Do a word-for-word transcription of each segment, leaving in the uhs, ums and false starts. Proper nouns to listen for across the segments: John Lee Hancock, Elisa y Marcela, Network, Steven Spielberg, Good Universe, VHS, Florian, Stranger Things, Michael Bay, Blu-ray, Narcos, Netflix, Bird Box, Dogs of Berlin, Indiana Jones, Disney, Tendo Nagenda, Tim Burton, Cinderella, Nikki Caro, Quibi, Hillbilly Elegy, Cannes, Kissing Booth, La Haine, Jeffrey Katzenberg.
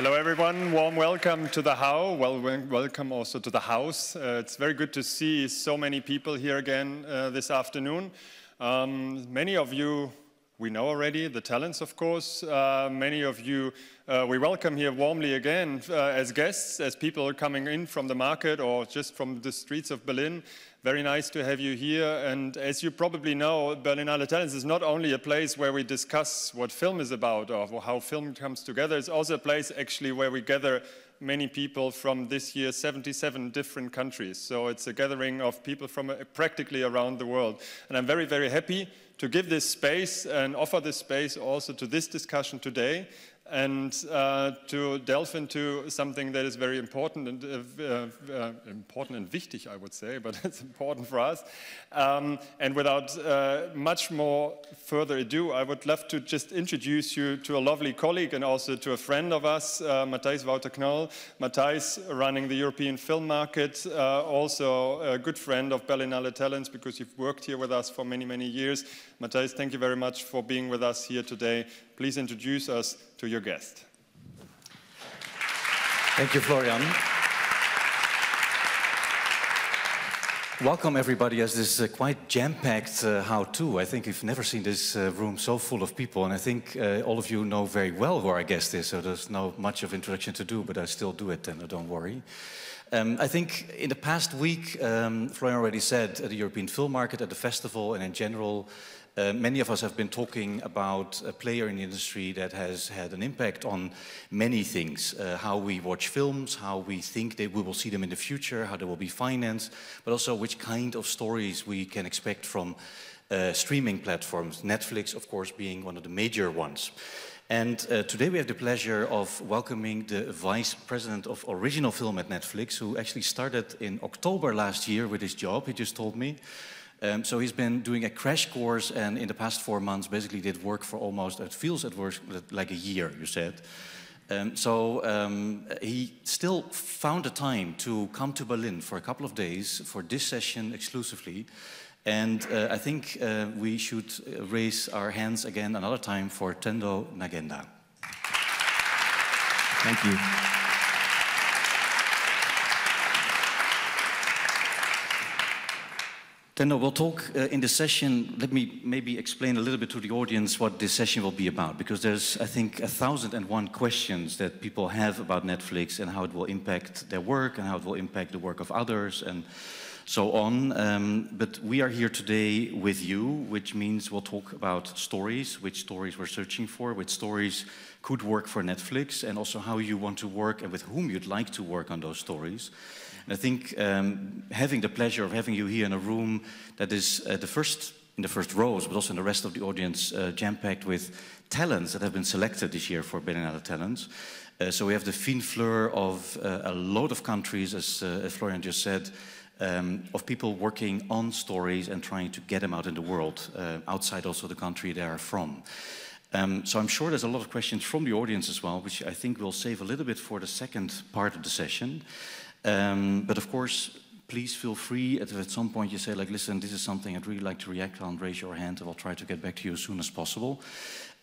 Hello everyone, warm welcome to the How, well, welcome also to the house. Uh, it's very good to see so many people here again uh, this afternoon. Um, many of you we know already, the talents of course, uh, many of you uh, we welcome here warmly again uh, as guests, as people coming in from the market or just from the streets of Berlin. Very nice to have you here, and as you probably know, Berlinale Talents is not only a place where we discuss what film is about or how film comes together, it's also a place actually where we gather many people from this year, seventy-seven different countries. So it's a gathering of people from practically around the world. And I'm very, very happy to give this space and offer this space also to this discussion today, and uh, to delve into something that is very important and uh, uh, important and wichtig, I would say, but it's important for us. Um, and without uh, much more further ado, I would love to just introduce you to a lovely colleague and also to a friend of us, uh, Matthijs Wouter Knoll. Matthijs, running the European Film Market, uh, also a good friend of Berlinale Talents, because you've worked here with us for many, many years. Matthijs, thank you very much for being with us here today. Please introduce us to your guest. Thank you, Florian. Welcome everybody, as this is a quite jam-packed uh, how-to. I think we've never seen this uh, room so full of people, and I think uh, all of you know very well who our guest is, so there's not much of introduction to do, but I still do it, and don't worry. Um, I think in the past week, um, Florian already said, at the European Film Market, at the festival, and in general, Uh, many of us have been talking about a player in the industry that has had an impact on many things. Uh, how we watch films, how we think that we will see them in the future, how they will be financed, but also which kind of stories we can expect from uh, streaming platforms. Netflix, of course, being one of the major ones. And uh, today we have the pleasure of welcoming the Vice President of Original Film at Netflix, who actually started in October last year with his job, he just told me. Um, so he's been doing a crash course, and in the past four months basically did work for almost, it feels at worst, like a year, you said. Um, so um, he still found the time to come to Berlin for a couple of days for this session exclusively. And uh, I think uh, we should raise our hands again another time for Tendo Nagenda. Thank you. Tendo, we'll talk uh, in this session. Let me maybe explain a little bit to the audience what this session will be about, because there's, I think, a thousand and one questions that people have about Netflix and how it will impact their work and how it will impact the work of others and so on. Um, but we are here today with you, which means we'll talk about stories, which stories we're searching for, which stories could work for Netflix, and also how you want to work and with whom you'd like to work on those stories. I think um, having the pleasure of having you here in a room that is uh, the first, in the first rows, but also in the rest of the audience, uh, jam-packed with talents that have been selected this year for Berlinale Talents. Uh, so we have the fine fleur of uh, a lot of countries, as, uh, as Florian just said, um, of people working on stories and trying to get them out in the world, uh, outside also the country they are from. Um, so I'm sure there's a lot of questions from the audience as well, which I think we'll save a little bit for the second part of the session. Um, but of course, please feel free if at some point you say, like, listen, this is something I'd really like to react on, raise your hand, and I'll try to get back to you as soon as possible.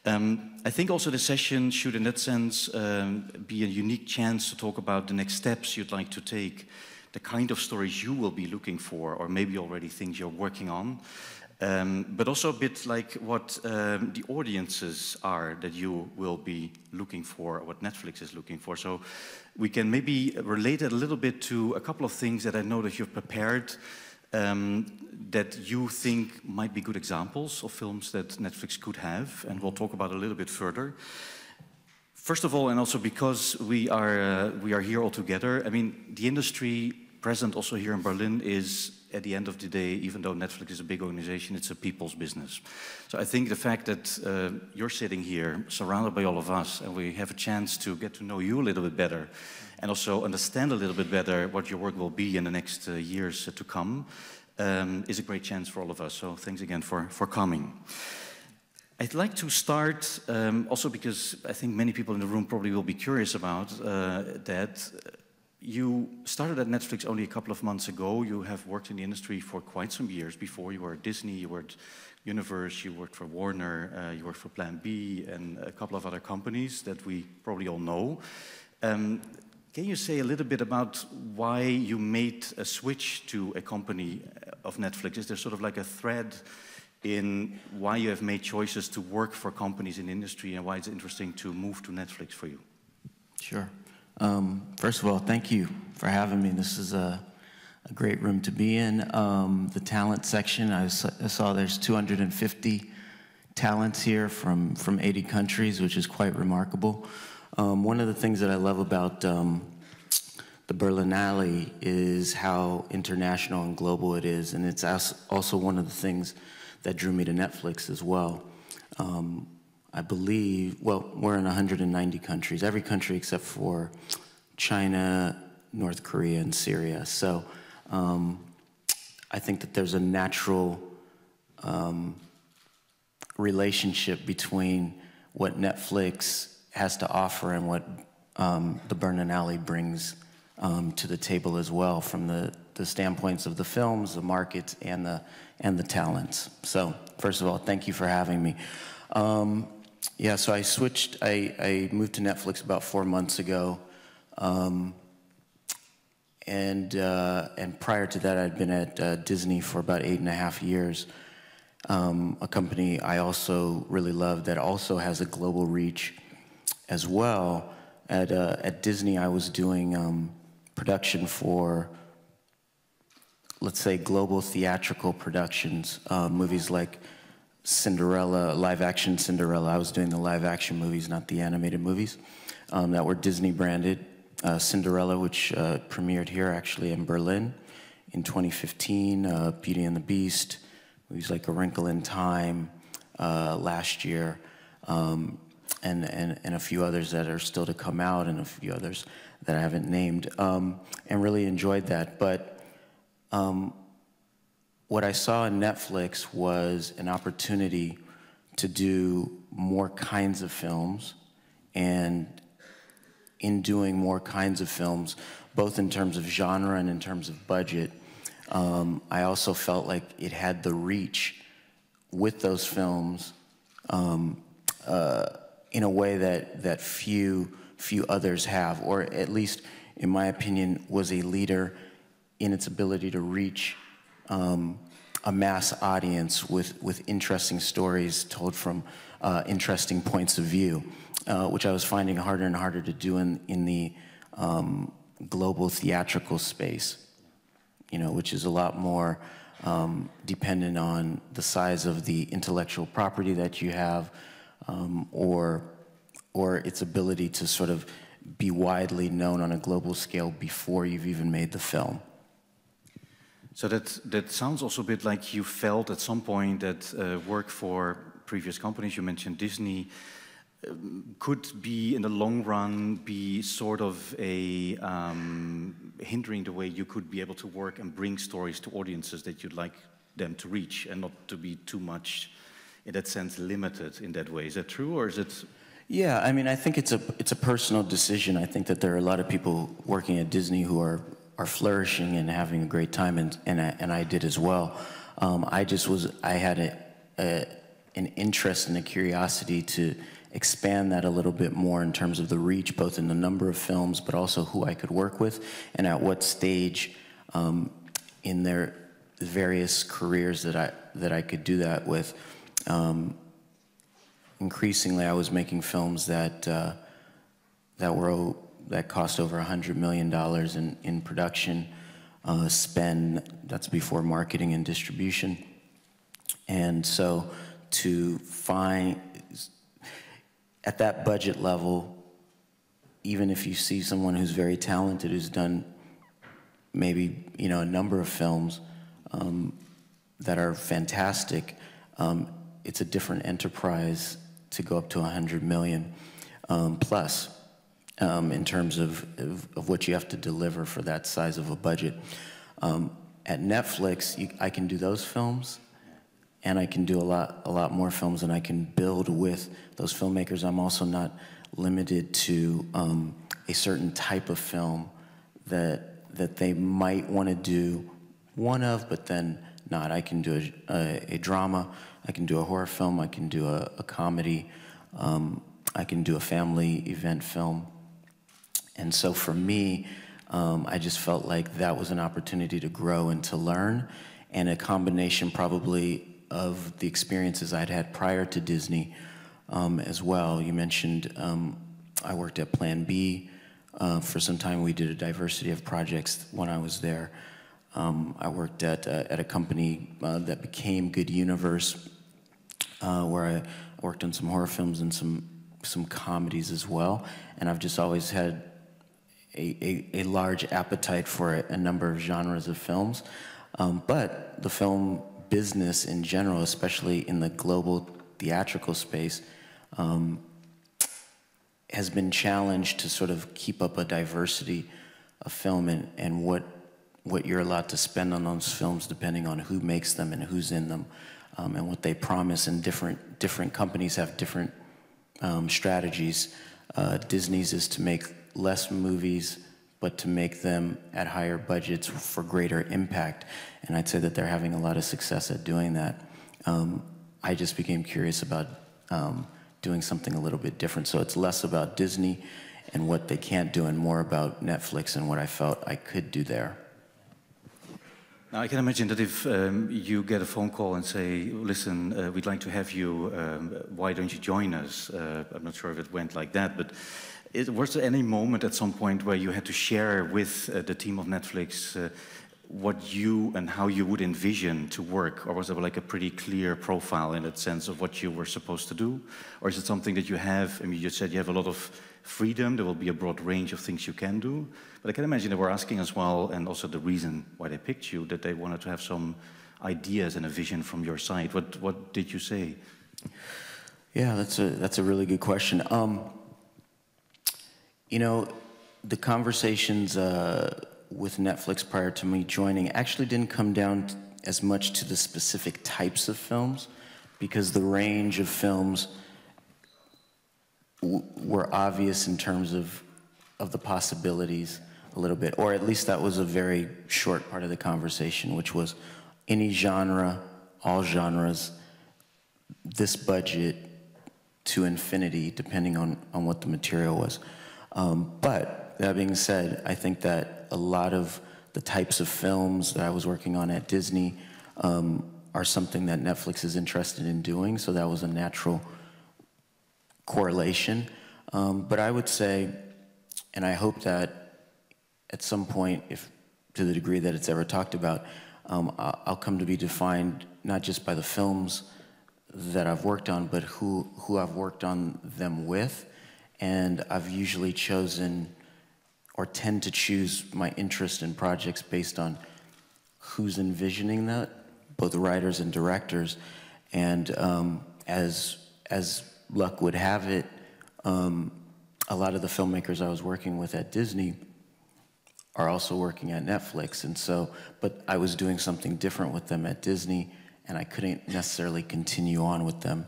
Um, I think also the session should, in that sense, um, be a unique chance to talk about the next steps you'd like to take, the kind of stories you will be looking for, or maybe already things you're working on. Um, but also a bit like what um, the audiences are that you will be looking for, or what Netflix is looking for. So we can maybe relate it a little bit to a couple of things that I know that you've prepared, um, that you think might be good examples of films that Netflix could have, and we'll talk about a little bit further. First of all, and also because we are, uh, we are here all together, I mean, the industry present also here in Berlin is, at the end of the day, even though Netflix is a big organization, it's a people's business. So I think the fact that uh, you're sitting here, surrounded by all of us, and we have a chance to get to know you a little bit better, and also understand a little bit better what your work will be in the next uh, years to come, um, is a great chance for all of us. So thanks again for, for coming. I'd like to start, um, also because I think many people in the room probably will be curious about uh, that. You started at Netflix only a couple of months ago. You have worked in the industry for quite some years before. You were at Disney, you were at Universe, you worked for Warner, uh, you worked for Plan B, and a couple of other companies that we probably all know. Um, can you say a little bit about why you made a switch to a company of Netflix? Is there sort of like a thread in why you have made choices to work for companies in industry and why it's interesting to move to Netflix for you? Sure. Um, first of all, thank you for having me. This is a, a great room to be in. Um, the talent section, I saw, I saw there's two hundred fifty talents here from, from eighty countries, which is quite remarkable. Um, one of the things that I love about um, the Berlinale is how international and global it is, and it's also one of the things that drew me to Netflix as well. Um, I believe, well, we're in one hundred ninety countries, every country except for China, North Korea, and Syria. So um, I think that there's a natural um, relationship between what Netflix has to offer and what um, the Berlinale brings um, to the table as well, from the the standpoints of the films, the markets, and the and the talents. So first of all, thank you for having me. Um, yeah, so I switched, I, I moved to Netflix about four months ago. Um, and, uh, and prior to that, I'd been at uh, Disney for about eight and a half years, um, a company I also really love that also has a global reach as well. At, uh, at Disney, I was doing um, production for, let's say, global theatrical productions, uh, movies like Cinderella, live action Cinderella. I was doing the live action movies, not the animated movies, um, that were Disney branded. Uh, Cinderella, which uh, premiered here actually in Berlin in twenty fifteen, uh, Beauty and the Beast, movies like A Wrinkle in Time uh, last year, um, and, and, and a few others that are still to come out and a few others that I haven't named, um, and really enjoyed that. But um, what I saw in Netflix was an opportunity to do more kinds of films, and in doing more kinds of films, both in terms of genre and in terms of budget, um, I also felt like it had the reach with those films um, uh, in a way that, that few, few others have, or at least, in my opinion, was a leader in its ability to reach Um, a mass audience with, with interesting stories told from uh, interesting points of view, uh, which I was finding harder and harder to do in, in the um, global theatrical space, you know, which is a lot more um, dependent on the size of the intellectual property that you have, um, or, or its ability to sort of be widely known on a global scale before you've even made the film. So that, that sounds also a bit like you felt at some point that uh, work for previous companies, you mentioned Disney, um, could be in the long run be sort of a um, hindering the way you could be able to work and bring stories to audiences that you'd like them to reach, and not to be too much, in that sense, limited in that way. Is that true, or is it? Yeah, I mean, I think it's a, it's a personal decision. I think that there are a lot of people working at Disney who are are flourishing and having a great time, and, and, I, and I did as well. Um, I just was, I had a, a, an interest and a curiosity to expand that a little bit more in terms of the reach, both in the number of films, but also who I could work with, and at what stage um, in their various careers that I, that I could do that with. Um, increasingly, I was making films that, uh, that were that cost over one hundred million dollars in, in production uh, spend. That's before marketing and distribution. And so to find, at that budget level, even if you see someone who's very talented, who's done maybe, you know, a number of films um, that are fantastic, um, it's a different enterprise to go up to one hundred million um, plus. Um, in terms of, of, of what you have to deliver for that size of a budget. Um, at Netflix, you, I can do those films, and I can do a lot, a lot more films, and I can build with those filmmakers. I'm also not limited to um, a certain type of film that, that they might want to do one of, but then not. I can do a, a, a drama, I can do a horror film, I can do a, a comedy, um, I can do a family event film. And so for me, um, I just felt like that was an opportunity to grow and to learn, and a combination probably of the experiences I'd had prior to Disney um, as well. You mentioned um, I worked at Plan B uh, for some time. We did a diversity of projects when I was there. Um, I worked at, uh, at a company uh, that became Good Universe, uh, where I worked on some horror films and some, some comedies as well. And I've just always had a, a, a large appetite for a, a number of genres of films. Um, but the film business in general, especially in the global theatrical space, um, has been challenged to sort of keep up a diversity of film and, and what what you're allowed to spend on those films depending on who makes them and who's in them, um, and what they promise. And different, different companies have different um, strategies. Uh, Disney's is to make less movies, but to make them at higher budgets for greater impact. And I'd say that they're having a lot of success at doing that. Um, I just became curious about um, doing something a little bit different. So it's less about Disney and what they can't do and more about Netflix and what I felt I could do there. Now, I can imagine that if um, you get a phone call and say, listen, uh, we'd like to have you, um, why don't you join us? Uh, I'm not sure if it went like that, but it, was there any moment at some point where you had to share with uh, the team of Netflix uh, what you and how you would envision to work? Or was there like a pretty clear profile in that sense of what you were supposed to do? Or is it something that you have, I mean, you said you have a lot of freedom, there will be a broad range of things you can do. But I can imagine they were asking as well, and also the reason why they picked you, that they wanted to have some ideas and a vision from your side. What, what did you say? Yeah, that's a, that's a really good question. Um, You know, the conversations uh, with Netflix prior to me joining actually didn't come down as much to the specific types of films, because the range of films w were obvious in terms of, of the possibilities a little bit, or at least that was a very short part of the conversation, which was any genre, all genres, this budget to infinity, depending on, on what the material was. Um, but that being said, I think that a lot of the types of films that I was working on at Disney um, are something that Netflix is interested in doing, so that was a natural correlation. Um, but I would say, and I hope that at some point, if to the degree that it's ever talked about, um, I'll come to be defined not just by the films that I've worked on, but who, who I've worked on them with. And I've usually chosen, or tend to choose, my interest in projects based on who's envisioning that, both writers and directors. And um, as, as luck would have it, um, a lot of the filmmakers I was working with at Disney are also working at Netflix. And so, but I was doing something different with them at Disney, and I couldn't necessarily continue on with them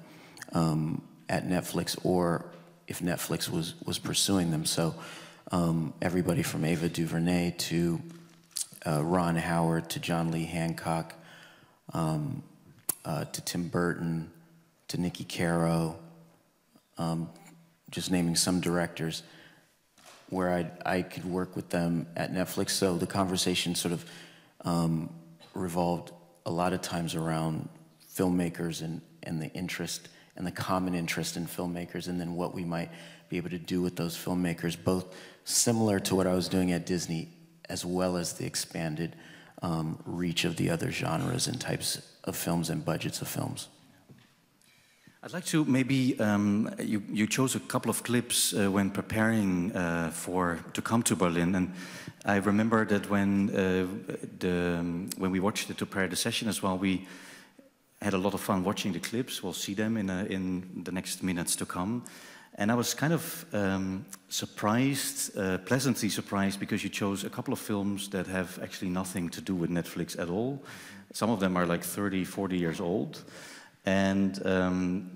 um, at Netflix, or if Netflix was, was pursuing them. So um, everybody from Ava DuVernay to uh, Ron Howard to John Lee Hancock um, uh, to Tim Burton to Nikki Caro, um, just naming some directors where I, I could work with them at Netflix. So the conversation sort of um, revolved a lot of times around filmmakers and, and the interest and the common interest in filmmakers, and then what we might be able to do with those filmmakers, both similar to what I was doing at Disney, as well as the expanded um, reach of the other genres and types of films and budgets of films. I'd like to maybe, um, you, you chose a couple of clips uh, when preparing uh, for, to come to Berlin, and I remember that when, uh, the, um, when we watched it to prepare the session as well, we had a lot of fun watching the clips. We'll see them in, a, in the next minutes to come. And I was kind of um, surprised, uh, pleasantly surprised, because you chose a couple of films that have actually nothing to do with Netflix at all. Some of them are like thirty, forty years old. And um,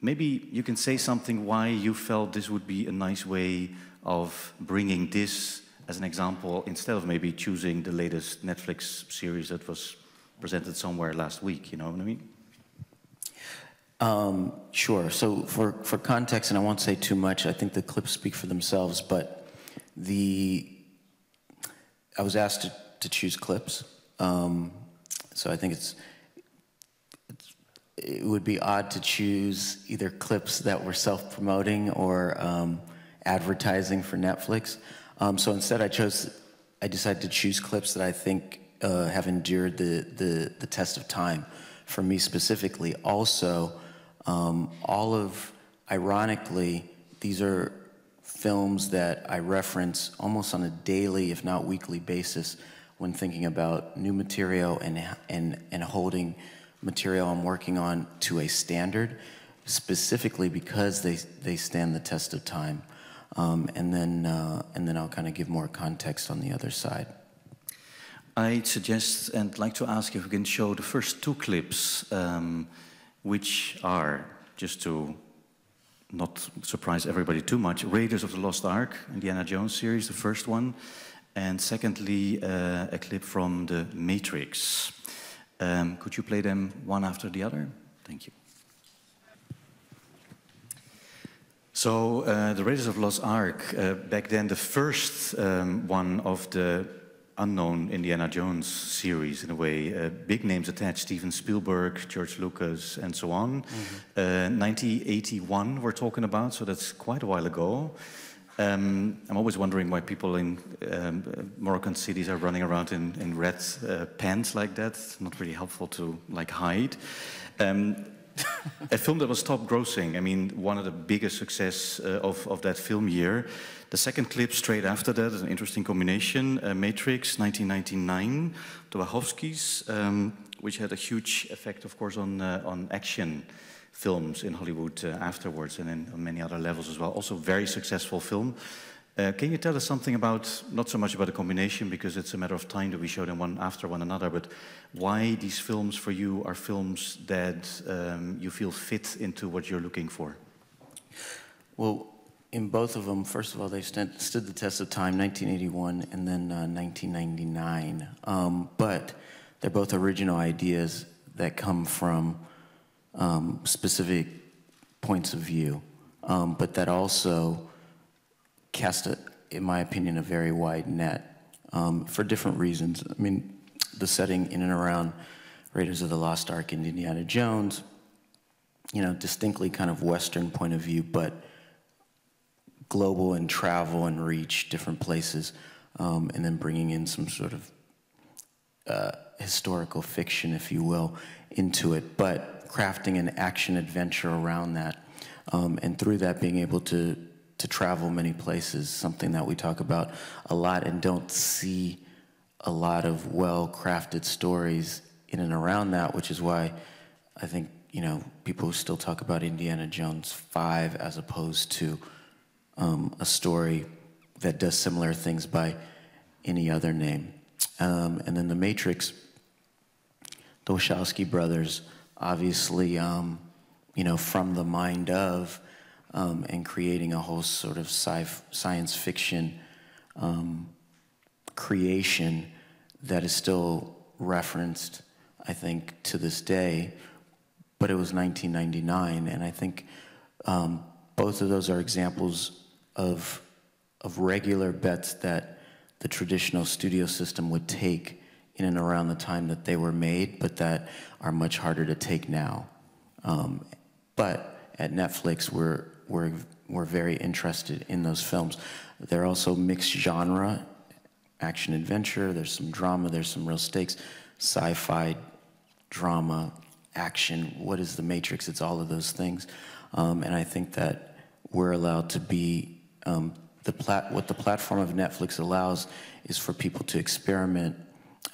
maybe you can say something why you felt this would be a nice way of bringing this as an example, instead of maybe choosing the latest Netflix series that was presented somewhere last week, you know what I mean? Um, sure, so for, for context, and I won't say too much, I think the clips speak for themselves, but The I was asked to, to choose clips, um, so I think it's, it's it would be odd to choose either clips that were self-promoting or um, advertising for Netflix. Um, so instead, I chose I decided to choose clips that I think uh, have endured the, the the test of time for me specifically. Also, um, all of ironically, these are films that I reference almost on a daily, if not weekly basis when thinking about new material and, and, and holding material I'm working on to a standard, specifically because they, they stand the test of time. Um, and, then, uh, and then I'll kind of give more context on the other side. I suggest and like to ask if we can show the first two clips, um, which are, just to not surprise everybody too much, Raiders of the Lost Ark, Indiana Jones series, the first one. And secondly, uh, a clip from The Matrix. Um, could you play them one after the other? Thank you. So, uh, The Raiders of the Lost Ark, uh, back then the first um, one of the unknown Indiana Jones series, in a way. Uh, big names attached, Steven Spielberg, George Lucas, and so on. Mm-hmm. uh, nineteen eighty-one we're talking about, so that's quite a while ago. Um, I'm always wondering why people in um, Moroccan cities are running around in, in red uh, pants like that. It's not really helpful to like hide. Um, a film that was top grossing, I mean, one of the biggest success uh, of, of that film year. The second clip straight after that is an interesting combination, uh, Matrix nineteen ninety-nine, the Wachowskis, um, which had a huge effect, of course, on, uh, on action films in Hollywood uh, afterwards and in, on many other levels as well. Also very successful film. Uh, can you tell us something about, not so much about the combination, because it's a matter of time that we show them one after one another, but why these films for you are films that um, you feel fit into what you're looking for? Well, in both of them, first of all, they st stood the test of time, nineteen eighty-one and then uh, nineteen ninety-nine. Um, but they're both original ideas that come from um, specific points of view, um, but that also cast, a, in my opinion, a very wide net um, for different reasons. I mean, the setting in and around Raiders of the Lost Ark and Indiana Jones, you know, distinctly kind of Western point of view, but global and travel and reach different places, um, and then bringing in some sort of uh, historical fiction, if you will, into it, but crafting an action adventure around that, um, and through that being able to to travel many places, something that we talk about a lot and don't see a lot of well-crafted stories in and around that, which is why I think, you know, people still talk about Indiana Jones five as opposed to um, a story that does similar things by any other name. Um, and then The Matrix, the Wachowski brothers, obviously, um, you know, from the mind of Um, and creating a whole sort of sci science fiction um, creation that is still referenced, I think, to this day. But it was nineteen ninety-nine, and I think um, both of those are examples of, of regular bets that the traditional studio system would take in and around the time that they were made, but that are much harder to take now. Um, but at Netflix, we're We're, we're very interested in those films. They're also mixed genre, action adventure, there's some drama, there's some real stakes, sci-fi, drama, action, what is The Matrix? It's all of those things. Um, and I think that we're allowed to be, um, the plat what the platform of Netflix allows is for people to experiment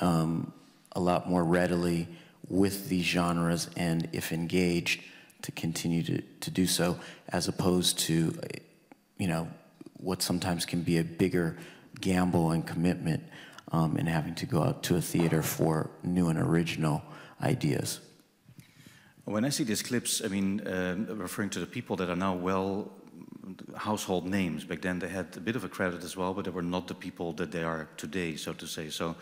um, a lot more readily with these genres, and if engaged, to continue to, to do so, as opposed to, you know, what sometimes can be a bigger gamble and commitment um, and having to go out to a theater for new and original ideas. When I see these clips, I mean, uh, referring to the people that are now well household names. Back then they had a bit of a credit as well, but they were not the people that they are today, so to say. So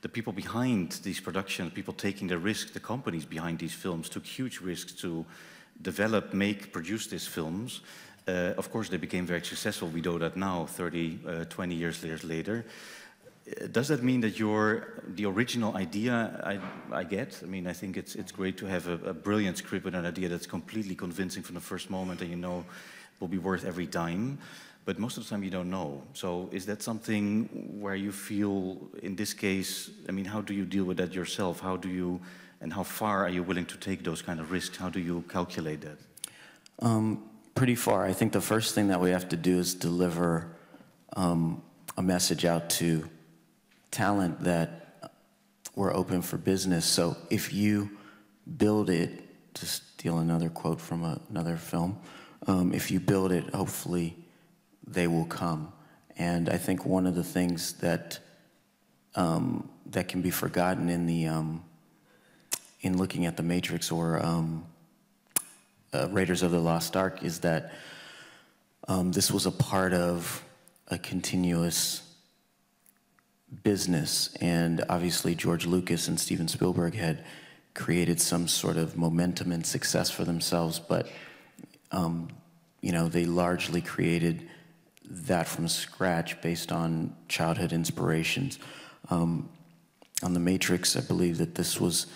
the people behind these productions, people taking the risk, the companies behind these films took huge risks to develop, make, produce these films, Uh, of course, they became very successful. We know that now, thirty, twenty years later. Does that mean that you're the original idea? I, I get. I mean, I think it's it's great to have a, a brilliant script and an idea that's completely convincing from the first moment, and you know will be worth every dime. But most of the time, you don't know. So, is that something where you feel, in this case, I mean, how do you deal with that yourself? How do you, and how far are you willing to take those kind of risks? How do you calculate that? Um, pretty far. I think the first thing that we have to do is deliver um, a message out to talent that we're open for business. So if you build it, to steal another quote from a, another film, um, if you build it, hopefully they will come. And I think one of the things that um, that can be forgotten in the um, in looking at The Matrix or um, uh, Raiders of the Lost Ark is that um, this was a part of a continuous business, and obviously George Lucas and Steven Spielberg had created some sort of momentum and success for themselves, but um, you know, they largely created that from scratch based on childhood inspirations. Um, on The Matrix, I believe that this was,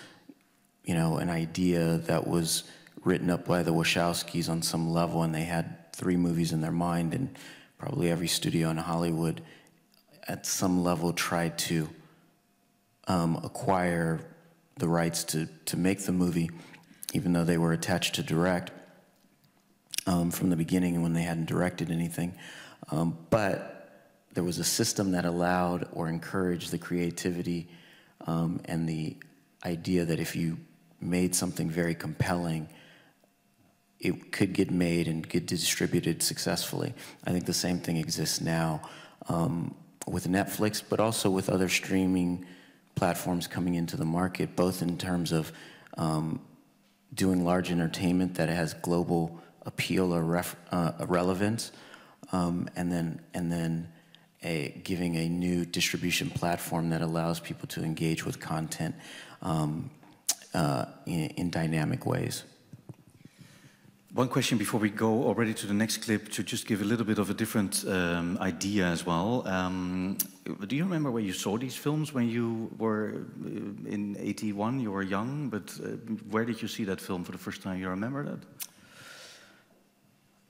you know, an idea that was written up by the Wachowskis on some level, and they had three movies in their mind, and probably every studio in Hollywood at some level tried to um, acquire the rights to, to make the movie, even though they were attached to direct um, from the beginning when they hadn't directed anything. Um, but there was a system that allowed or encouraged the creativity um, and the idea that if you made something very compelling, it could get made and get distributed successfully. I think the same thing exists now. Um, with Netflix, but also with other streaming platforms coming into the market, both in terms of um, doing large entertainment that has global appeal or ref uh, relevance, um, and then, and then a, giving a new distribution platform that allows people to engage with content um, uh, in, in dynamic ways. One question before we go already to the next clip, to just give a little bit of a different um, idea as well. Um, do you remember where you saw these films when you were in eighty-one? You were young, but uh, where did you see that film for the first time? You remember that?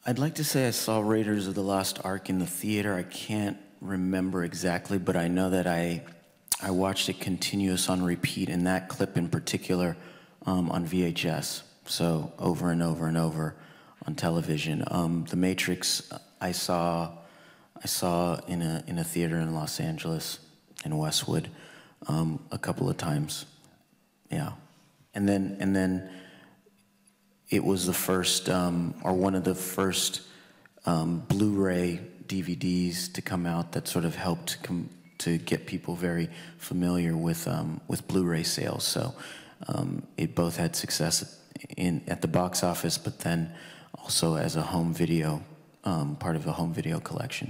I'd like to say I saw Raiders of the Lost Ark in the theater. I can't remember exactly, but I know that I, I watched it continuous on repeat, and that clip in particular um, on V H S. So over and over and over on television. Um, The Matrix, I saw, I saw in a in a theater in Los Angeles, in Westwood, um, a couple of times, yeah. And then and then, it was the first um, or one of the first um, Blu-ray D V Ds to come out that sort of helped com to get people very familiar with um, with Blu-ray sales. So um, it both had success At In, at the box office, but then also as a home video, um, part of a home video collection.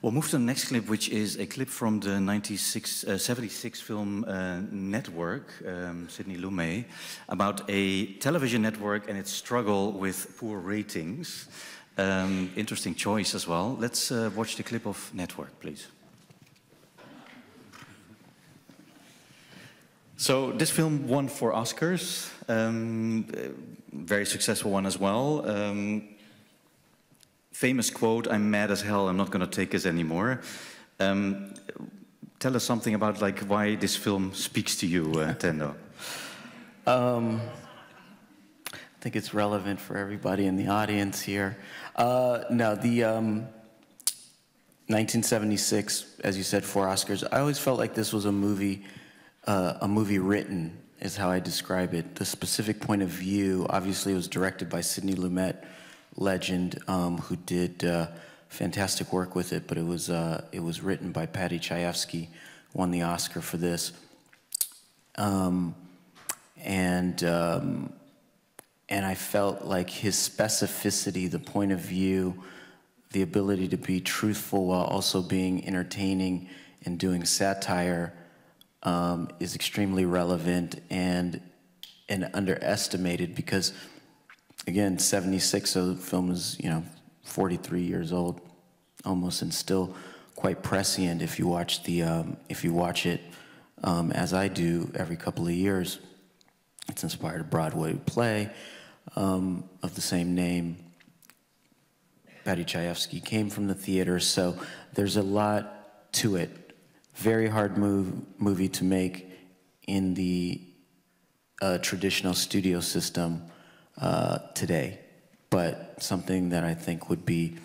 We'll move to the next clip, which is a clip from the nineteen seventy-six film uh, Network, um, Sidney Lumet, about a television network and its struggle with poor ratings. Um, interesting choice as well. Let's uh, watch the clip of Network, please. So this film won four Oscars, um, very successful one as well. Um, famous quote, "I'm mad as hell, I'm not going to take this anymore." Um, tell us something about like why this film speaks to you, uh, Tendo. Um, I think it's relevant for everybody in the audience here. Uh, no, the um, nineteen seventy-six, as you said, four Oscars. I always felt like this was a movie Uh, a movie written, is how I describe it. The specific point of view, obviously, was directed by Sidney Lumet, legend, um, who did uh, fantastic work with it, but it was, uh, it was written by Patty Chayefsky, won the Oscar for this. Um, and, um, and I felt like his specificity, the point of view, the ability to be truthful while also being entertaining and doing satire, Um, is extremely relevant and and underestimated, because again, seventy-six, so the film is, you know, forty-three years old almost, and still quite prescient if you watch the um, if you watch it um, as I do every couple of years. It's inspired a Broadway play um, of the same name. Patty Chayefsky came from the theater, so there's a lot to it. Very hard move, movie to make in the uh, traditional studio system uh, today, but something that I think would be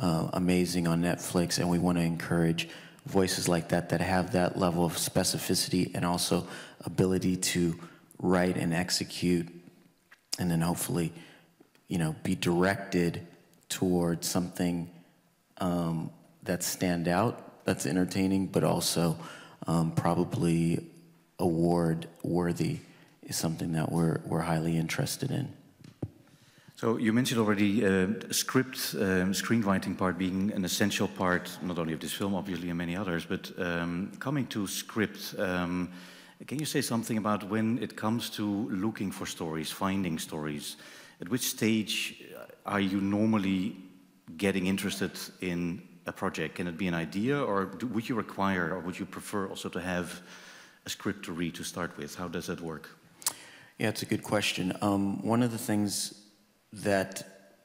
uh, amazing on Netflix, and we want to encourage voices like that that have that level of specificity and also ability to write and execute, and then hopefully, you know, be directed towards something um, that stand out, that's entertaining, but also um, probably award worthy, is something that we're we're highly interested in. So you mentioned already uh, script, um, screenwriting part being an essential part, not only of this film, obviously, and many others. But um, coming to script. Um, Can you say something about when it comes to looking for stories, finding stories? At which stage are you normally getting interested in a project? Can it be an idea, or do, would you require, or would you prefer also to have a script to read to start with? How does that work? Yeah, it's a good question. Um, one of the things that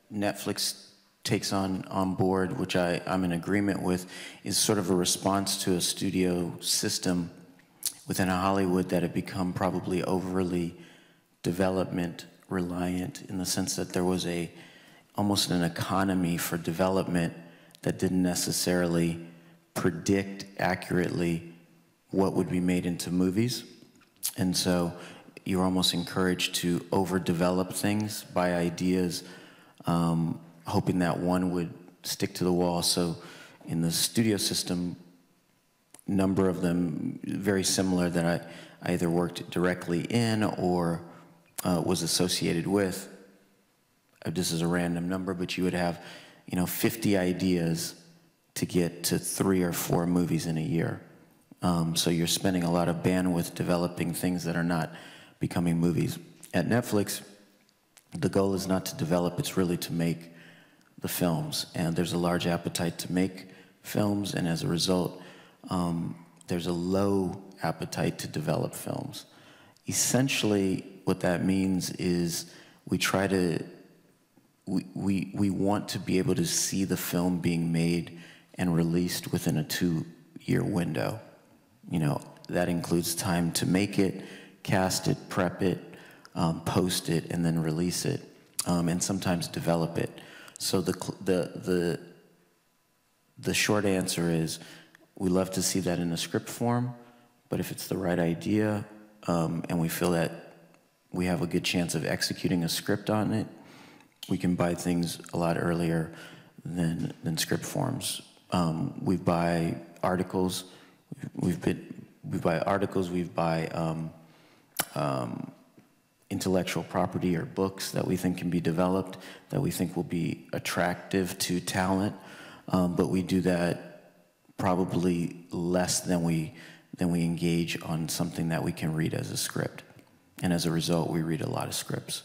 Netflix takes on, on board, which I, I'm in agreement with, is sort of a response to a studio system within a Hollywood that had become probably overly development reliant, in the sense that there was a almost an economy for development that didn't necessarily predict accurately what would be made into movies. And so you're almost encouraged to overdevelop things by ideas, um, hoping that one would stick to the wall. So in the studio system, number of them very similar that I either worked directly in or uh, was associated with. This is a random number, but you would have, you know, fifty ideas to get to three or four movies in a year. Um, so you're spending a lot of bandwidth developing things that are not becoming movies. At Netflix, the goal is not to develop, it's really to make the films. And there's a large appetite to make films, and as a result, Um, there's a low appetite to develop films. Essentially, what that means is we try to, we, we, we want to be able to see the film being made and released within a two-year window. You know, that includes time to make it, cast it, prep it, um, post it, and then release it, um, and sometimes develop it. So the, the, the, the short answer is, we love to see that in a script form, but if it's the right idea um, and we feel that we have a good chance of executing a script on it, we can buy things a lot earlier than, than script forms. Um, we buy articles, we've been, we buy articles, we buy um, um, intellectual property or books that we think can be developed, that we think will be attractive to talent, um, but we do that probably less than we, than we engage on something that we can read as a script. And as a result, we read a lot of scripts.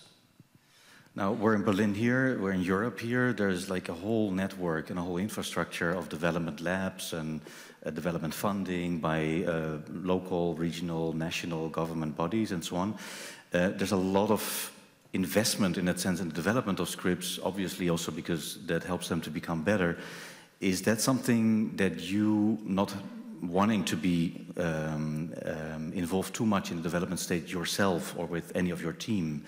Now, we're in Berlin here, we're in Europe here. There's like a whole network and a whole infrastructure of development labs and uh, development funding by uh, local, regional, national government bodies and so on. Uh, there's a lot of investment in that sense in the development of scripts, obviously also because that helps them to become better. Is that something that you, not wanting to be um, um, involved too much in the development stage yourself or with any of your team,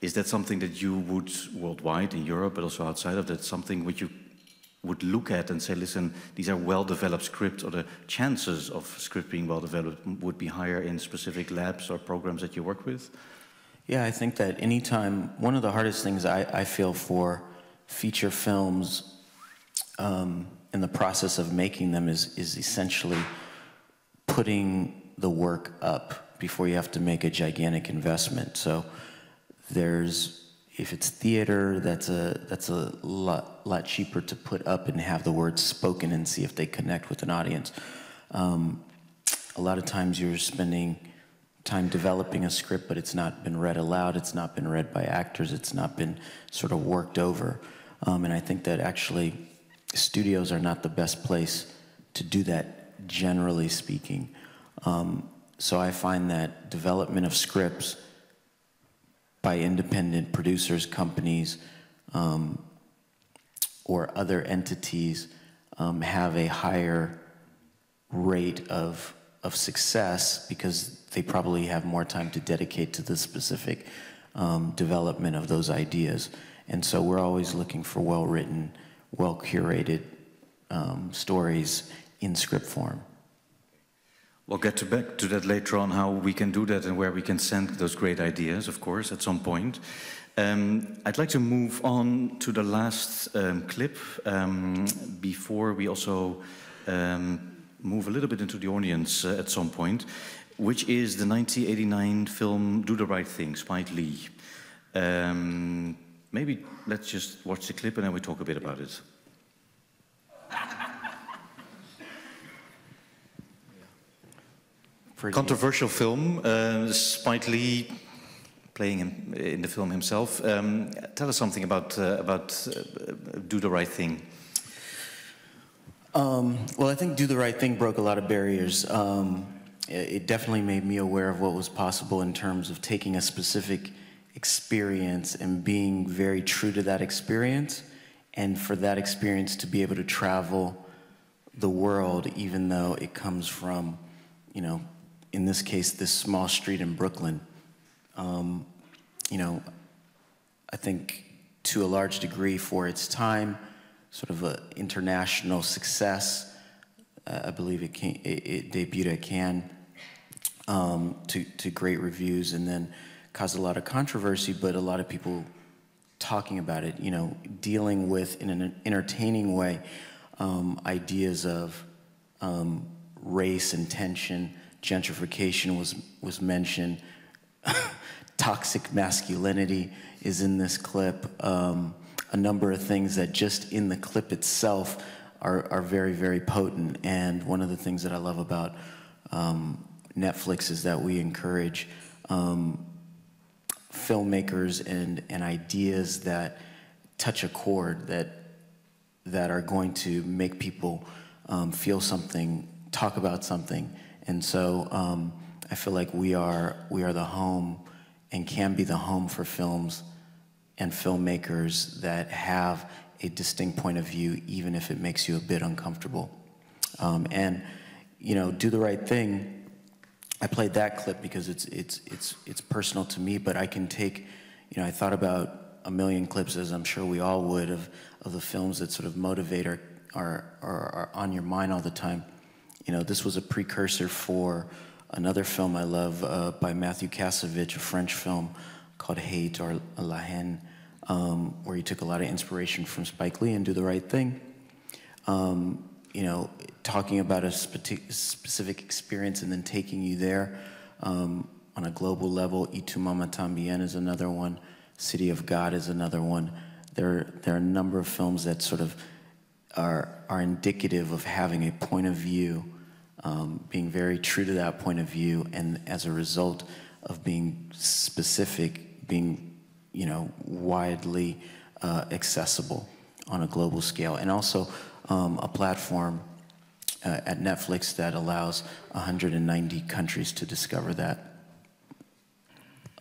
is that something that you would, worldwide in Europe, but also outside of that, something which you would look at and say, listen, these are well-developed scripts, or the chances of script being well-developed would be higher in specific labs or programs that you work with? Yeah, I think that anytime, one of the hardest things I, I feel for feature films Um, in the process of making them is, is essentially putting the work up before you have to make a gigantic investment. So there's, if it's theater, that's a, that's a lot, lot cheaper to put up and have the words spoken and see if they connect with an audience. Um, a lot of times you're spending time developing a script, but it's not been read aloud, it's not been read by actors, it's not been sort of worked over. Um, and I think that actually studios are not the best place to do that, generally speaking. Um, so I find that development of scripts by independent producers, companies, um, or other entities um, have a higher rate of, of success because they probably have more time to dedicate to the specific um, development of those ideas. And so we're always looking for well-written, well-curated um, stories in script form. We'll get to back to that later on, how we can do that and where we can send those great ideas, of course, at some point. Um, I'd like to move on to the last um, clip um, before we also um, move a little bit into the audience uh, at some point, which is the nineteen eighty-nine film Do the Right Thing, Spike Lee. Um, Maybe let's just watch the clip and then we talk a bit about it. Controversial film, uh, Spike Lee playing in, in the film himself. Um, tell us something about, uh, about uh, Do the Right Thing. Um, well, I think Do the Right Thing broke a lot of barriers. Um, it definitely made me aware of what was possible in terms of taking a specific experience and being very true to that experience, and for that experience to be able to travel the world, even though it comes from, you know, in this case, this small street in Brooklyn. Um, you know, I think to a large degree for its time, sort of an international success. Uh, I believe it, came, it, it debuted at Cannes um, to, to great reviews, and then caused a lot of controversy, but a lot of people talking about it, you know, dealing with, in an entertaining way, um, ideas of um, race and tension. Gentrification was, was mentioned. Toxic masculinity is in this clip. Um, a number of things that just in the clip itself are, are very, very potent. And one of the things that I love about um, Netflix is that we encourage um, filmmakers and, and ideas that touch a chord, that, that are going to make people um, feel something, talk about something. And so um, I feel like we are, we are the home and can be the home for films and filmmakers that have a distinct point of view, even if it makes you a bit uncomfortable. Um, and, you know, Do the Right Thing, I played that clip because it's, it's, it's, it's personal to me, but I can take, you know, I thought about a million clips, as I'm sure we all would, of, of the films that sort of motivate or are, are on your mind all the time. You know, this was a precursor for another film I love uh, by Matthew Kassovitz, a French film called Hate or La Haine, um, where he took a lot of inspiration from Spike Lee and Do the Right Thing. Um, you know, talking about a spe specific experience and then taking you there um, on a global level. Y tu mama tambien is another one. City of God is another one. There, there are a number of films that sort of are, are indicative of having a point of view, um, being very true to that point of view, and as a result of being specific, being, you know, widely uh, accessible on a global scale. And also, Um, a platform uh, at Netflix that allows one hundred ninety countries to discover that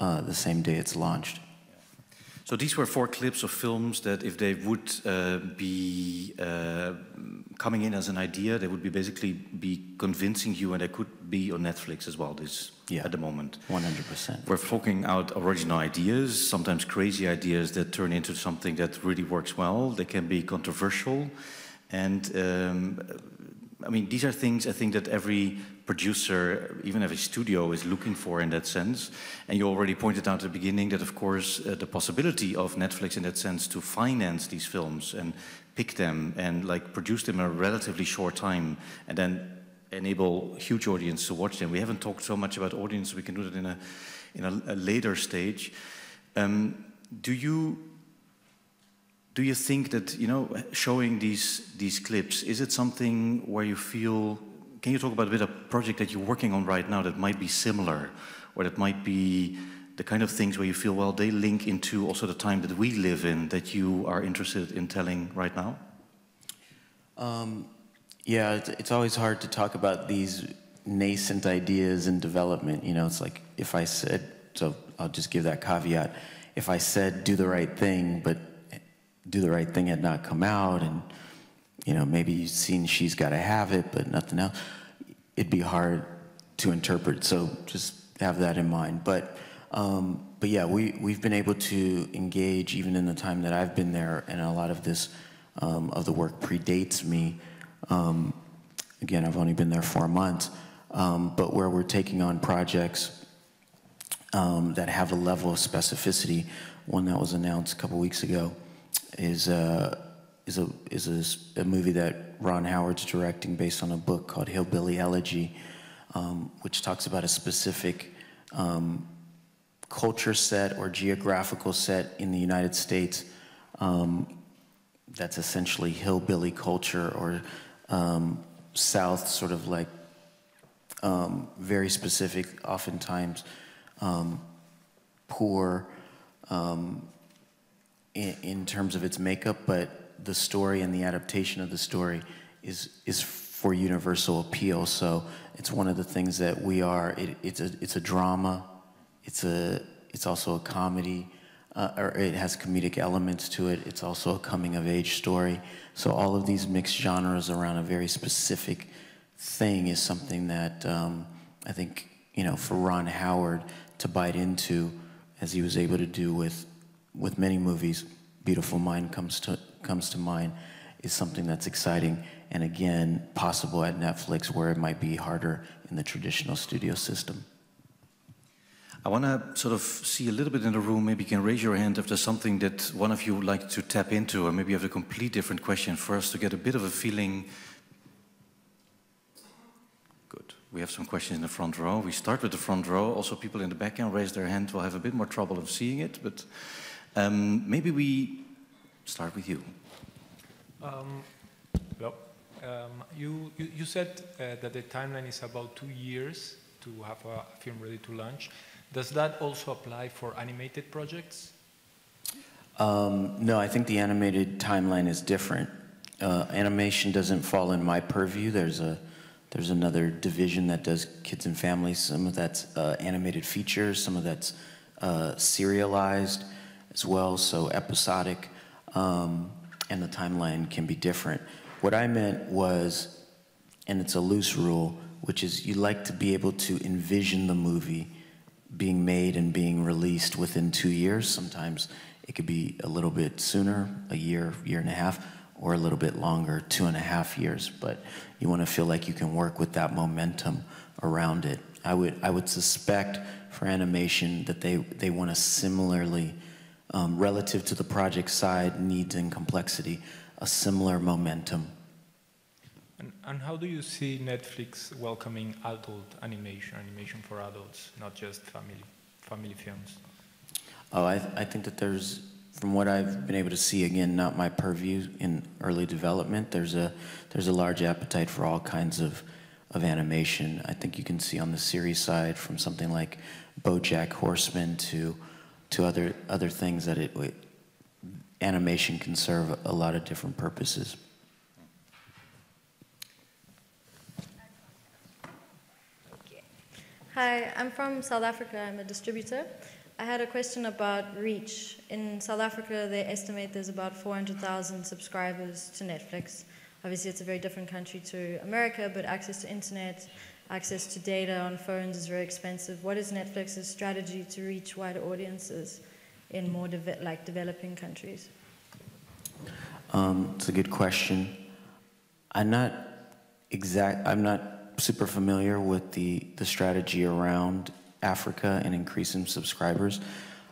uh, the same day it's launched. So these were four clips of films that if they would uh, be uh, coming in as an idea, they would be basically be convincing you, and they could be on Netflix as well this, yeah, at the moment. one hundred percent. We're forking out original ideas, sometimes crazy ideas that turn into something that really works well. They can be controversial. And um, I mean, these are things I think that every producer, even every studio, is looking for in that sense. And you already pointed out at the beginning that, of course, uh, the possibility of Netflix in that sense to finance these films and pick them and like produce them in a relatively short time and then enable huge audience to watch them. We haven't talked so much about audience. We can do that in a, in a, a later stage. Um, do you... Do you think that, you know, showing these, these clips, is it something where you feel, can you talk about a bit of a project that you're working on right now that might be similar, or that might be the kind of things where you feel, well, they link into also the time that we live in, that you are interested in telling right now? Um, yeah, it's, it's always hard to talk about these nascent ideas in development. You know, it's like if I said, so I'll just give that caveat. If I said Do the Right Thing, but Do the Right Thing had not come out, and you know, maybe you've seen She's Gotta Have It, but nothing else, it'd be hard to interpret. So just have that in mind. But um, but yeah, we we've been able to engage even in the time that I've been there, and a lot of this um, of the work predates me. Um, again, I've only been there four months, um, but where we're taking on projects Um, that have a level of specificity. One that was announced a couple weeks ago is uh, is a is a, a movie that Ron Howard's directing based on a book called Hillbilly Elegy, um, which talks about a specific um, culture set or geographical set in the United States um, that's essentially hillbilly culture, or um, South, sort of like um, very specific, oftentimes Um, poor um, in, in terms of its makeup, but the story and the adaptation of the story is is for universal appeal. So it's one of the things that we are. It, it's a it's a drama. It's a it's also a comedy, uh, or it has comedic elements to it. It's also a coming of age story. So all of these mixed genres around a very specific thing is something that um, I think, you know, for Ron Howard to bite into, as he was able to do with with many movies, Beautiful Mind comes to comes to mind, is something that's exciting and again possible at Netflix, where it might be harder in the traditional studio system. I want to sort of see a little bit in the room. Maybe you can raise your hand if there's something that one of you would like to tap into, or maybe you have a complete different question for us to get a bit of a feeling. We have some questions in the front row. We start with the front row. Also, people in the back end raise their hand. We'll have a bit more trouble of seeing it, but um, maybe we start with you. Um, hello. Um, you, you, you said uh, that the timeline is about two years to have a film ready to launch. Does that also apply for animated projects? Um, no, I think the animated timeline is different. Uh, animation doesn't fall in my purview. There's a There's another division that does kids and families. Some of that's uh, animated features, some of that's uh, serialized as well, so episodic, um, and the timeline can be different. What I meant was, and it's a loose rule, which is you like to be able to envision the movie being made and being released within two years. Sometimes it could be a little bit sooner, a year, year and a half, or a little bit longer, two and a half years, but you want to feel like you can work with that momentum around it. I would, I would suspect for animation that they, they want to similarly, um, relative to the project side, needs and complexity, a similar momentum. And, and how do you see Netflix welcoming adult animation, animation for adults, not just family, family films? Oh, I, I think that there's, from what I've been able to see, again, not my purview in early development, there's a there's a large appetite for all kinds of, of animation. I think you can see on the series side, from something like BoJack Horseman to to other other things, that it, it animation can serve a lot of different purposes. Hi, I'm from South Africa. I'm a distributor. I had a question about reach. In South Africa, they estimate there's about four hundred thousand subscribers to Netflix. Obviously, it's a very different country to America, but access to internet, access to data on phones is very expensive. What is Netflix's strategy to reach wider audiences in more de like developing countries? Um, it's a good question. I'm not exact. I'm not super familiar with the the strategy around Africa and increasing subscribers.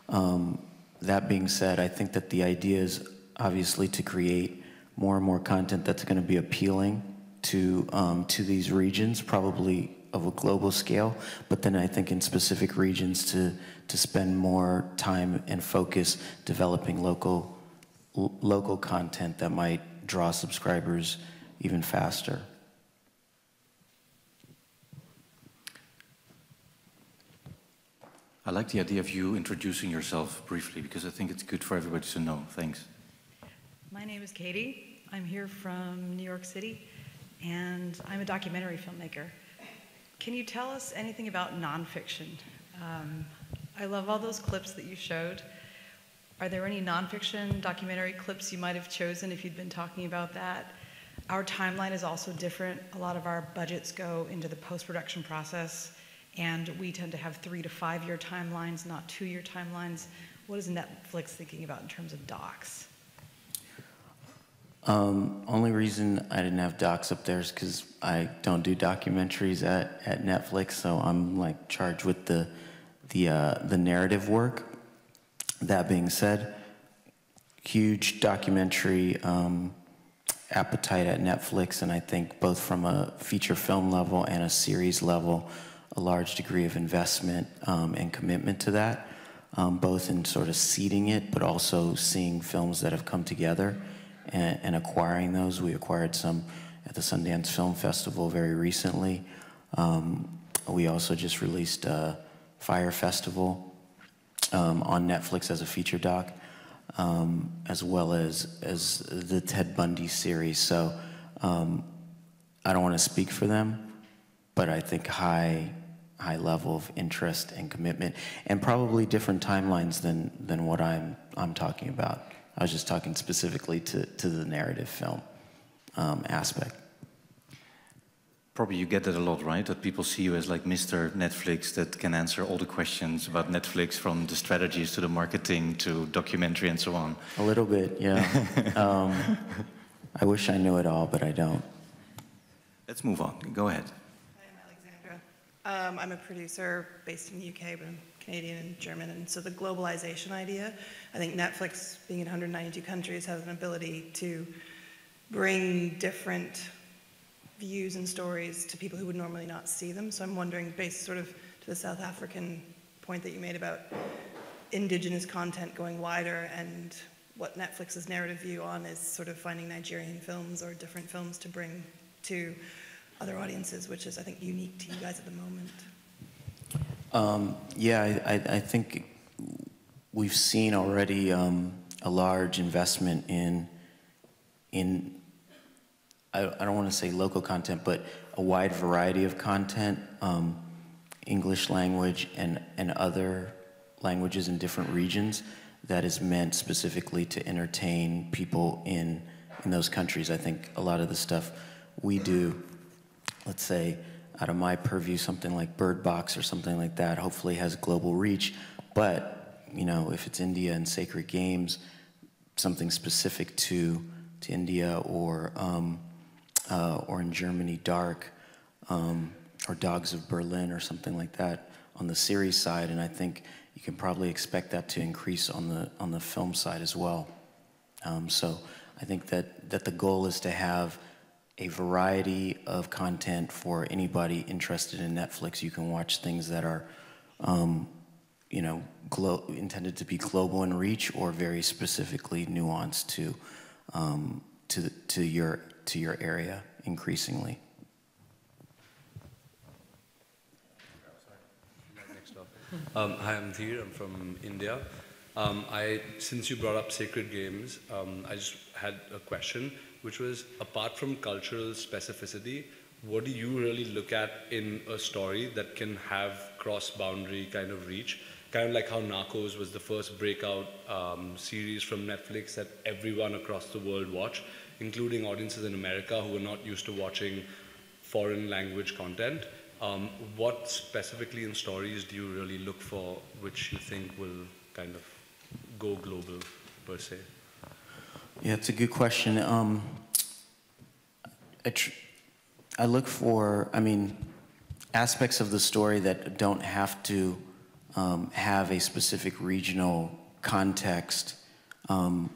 Um, that being said, I think that the idea is obviously to create more and more content that's going to be appealing to um, to these regions, probably of a global scale, but then I think in specific regions to to spend more time and focus developing local local content that might draw subscribers even faster. I like the idea of you introducing yourself briefly, because I think it's good for everybody to know. Thanks. My name is Katie. I'm here from New York City, and I'm a documentary filmmaker. Can you tell us anything about nonfiction? Um, I love all those clips that you showed. Are there any nonfiction documentary clips you might have chosen if you'd been talking about that? Our timeline is also different. A lot of our budgets go into the post-production process, and we tend to have three to five year timelines, not two year timelines. What is Netflix thinking about in terms of docs? Um, only reason I didn't have docs up there is because I don't do documentaries at, at Netflix, so I'm like charged with the, the, uh, the narrative work. That being said, huge documentary um, appetite at Netflix, and I think both from a feature film level and a series level, a large degree of investment um, and commitment to that, um, both in sort of seeding it, but also seeing films that have come together and, and acquiring those. We acquired some at the Sundance Film Festival very recently. Um, we also just released uh, Fire Festival, Um, on Netflix as a feature doc, um, as well as as the Ted Bundy series. So um, I don't want to speak for them, but I think high high level of interest and commitment, and probably different timelines than than what I'm I'm talking about. I was just talking specifically to to the narrative film um, aspect. Probably you get that a lot, right? That people see you as like Mister Netflix that can answer all the questions about Netflix, from the strategies to the marketing to documentary and so on. A little bit, yeah. um, I wish I knew it all, but I don't. Let's move on. Go ahead. Hi, I'm Alexandra. Um, I'm a producer based in the U K, but I'm Canadian and German. And so the globalization idea, I think Netflix, being in one hundred ninety-two countries, has an ability to bring different views and stories to people who would normally not see them. So I'm wondering, based sort of to the South African point that you made about indigenous content going wider, and what Netflix's narrative view on is sort of finding Nigerian films or different films to bring to other audiences, which is, I think, unique to you guys at the moment. Um, yeah, I, I, I think we've seen already um, a large investment in in I don't want to say local content, but a wide variety of content, um, English language and, and other languages in different regions, that is meant specifically to entertain people in, in those countries. I think a lot of the stuff we do, let's say, out of my purview, something like Bird Box or something like that, hopefully has global reach. But, you know, if it's India and Sacred Games, something specific to, to India, or um, Uh, or in Germany, Dark, um, or Dogs of Berlin, or something like that on the series side, and I think you can probably expect that to increase on the on the film side as well. Um, so I think that that the goal is to have a variety of content for anybody interested in Netflix. You can watch things that are, um, you know, glo- intended to be global in reach, or very specifically nuanced to um, to to your. to your area increasingly. Um, hi, I'm Dheer, I'm from India. Um, I, since you brought up Sacred Games, um, I just had a question, which was, apart from cultural specificity, what do you really look at in a story that can have cross-boundary kind of reach? Kind of like how Narcos was the first breakout um, series from Netflix that everyone across the world watched, including audiences in America who are not used to watching foreign language content. Um, what specifically in stories do you really look for, which you think will kind of go global, per se? Yeah, it's a good question. Um, I, tr I look for, I mean, aspects of the story that don't have to um, have a specific regional context. Um,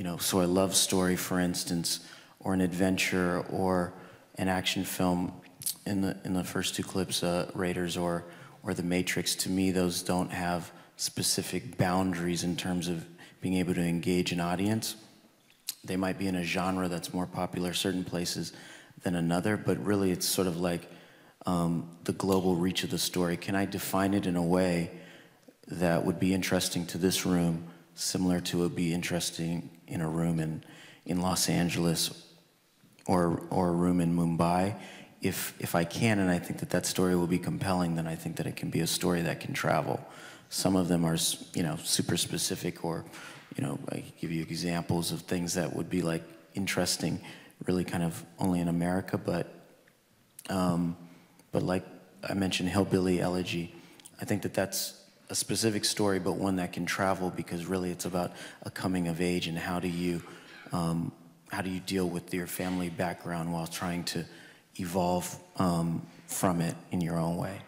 You know, so a love story, for instance, or an adventure, or an action film. In the in the first two clips, uh, Raiders or or The Matrix. To me, those don't have specific boundaries in terms of being able to engage an audience. They might be in a genre that's more popular certain places than another, but really, it's sort of like um, the global reach of the story. Can I define it in a way that would be interesting to this room, similar to it would be interesting in a room in, in Los Angeles or, or a room in Mumbai. If, if I can, and I think that that story will be compelling, then I think that it can be a story that can travel. Some of them are, you know, super specific, or, you know, I could give you examples of things that would be like interesting, really kind of only in America, but, um, but like I mentioned, Hillbilly Elegy, I think that that's a specific story, but one that can travel, because really it's about a coming of age and how do you, um, how do you deal with your family background while trying to evolve um, from it in your own way.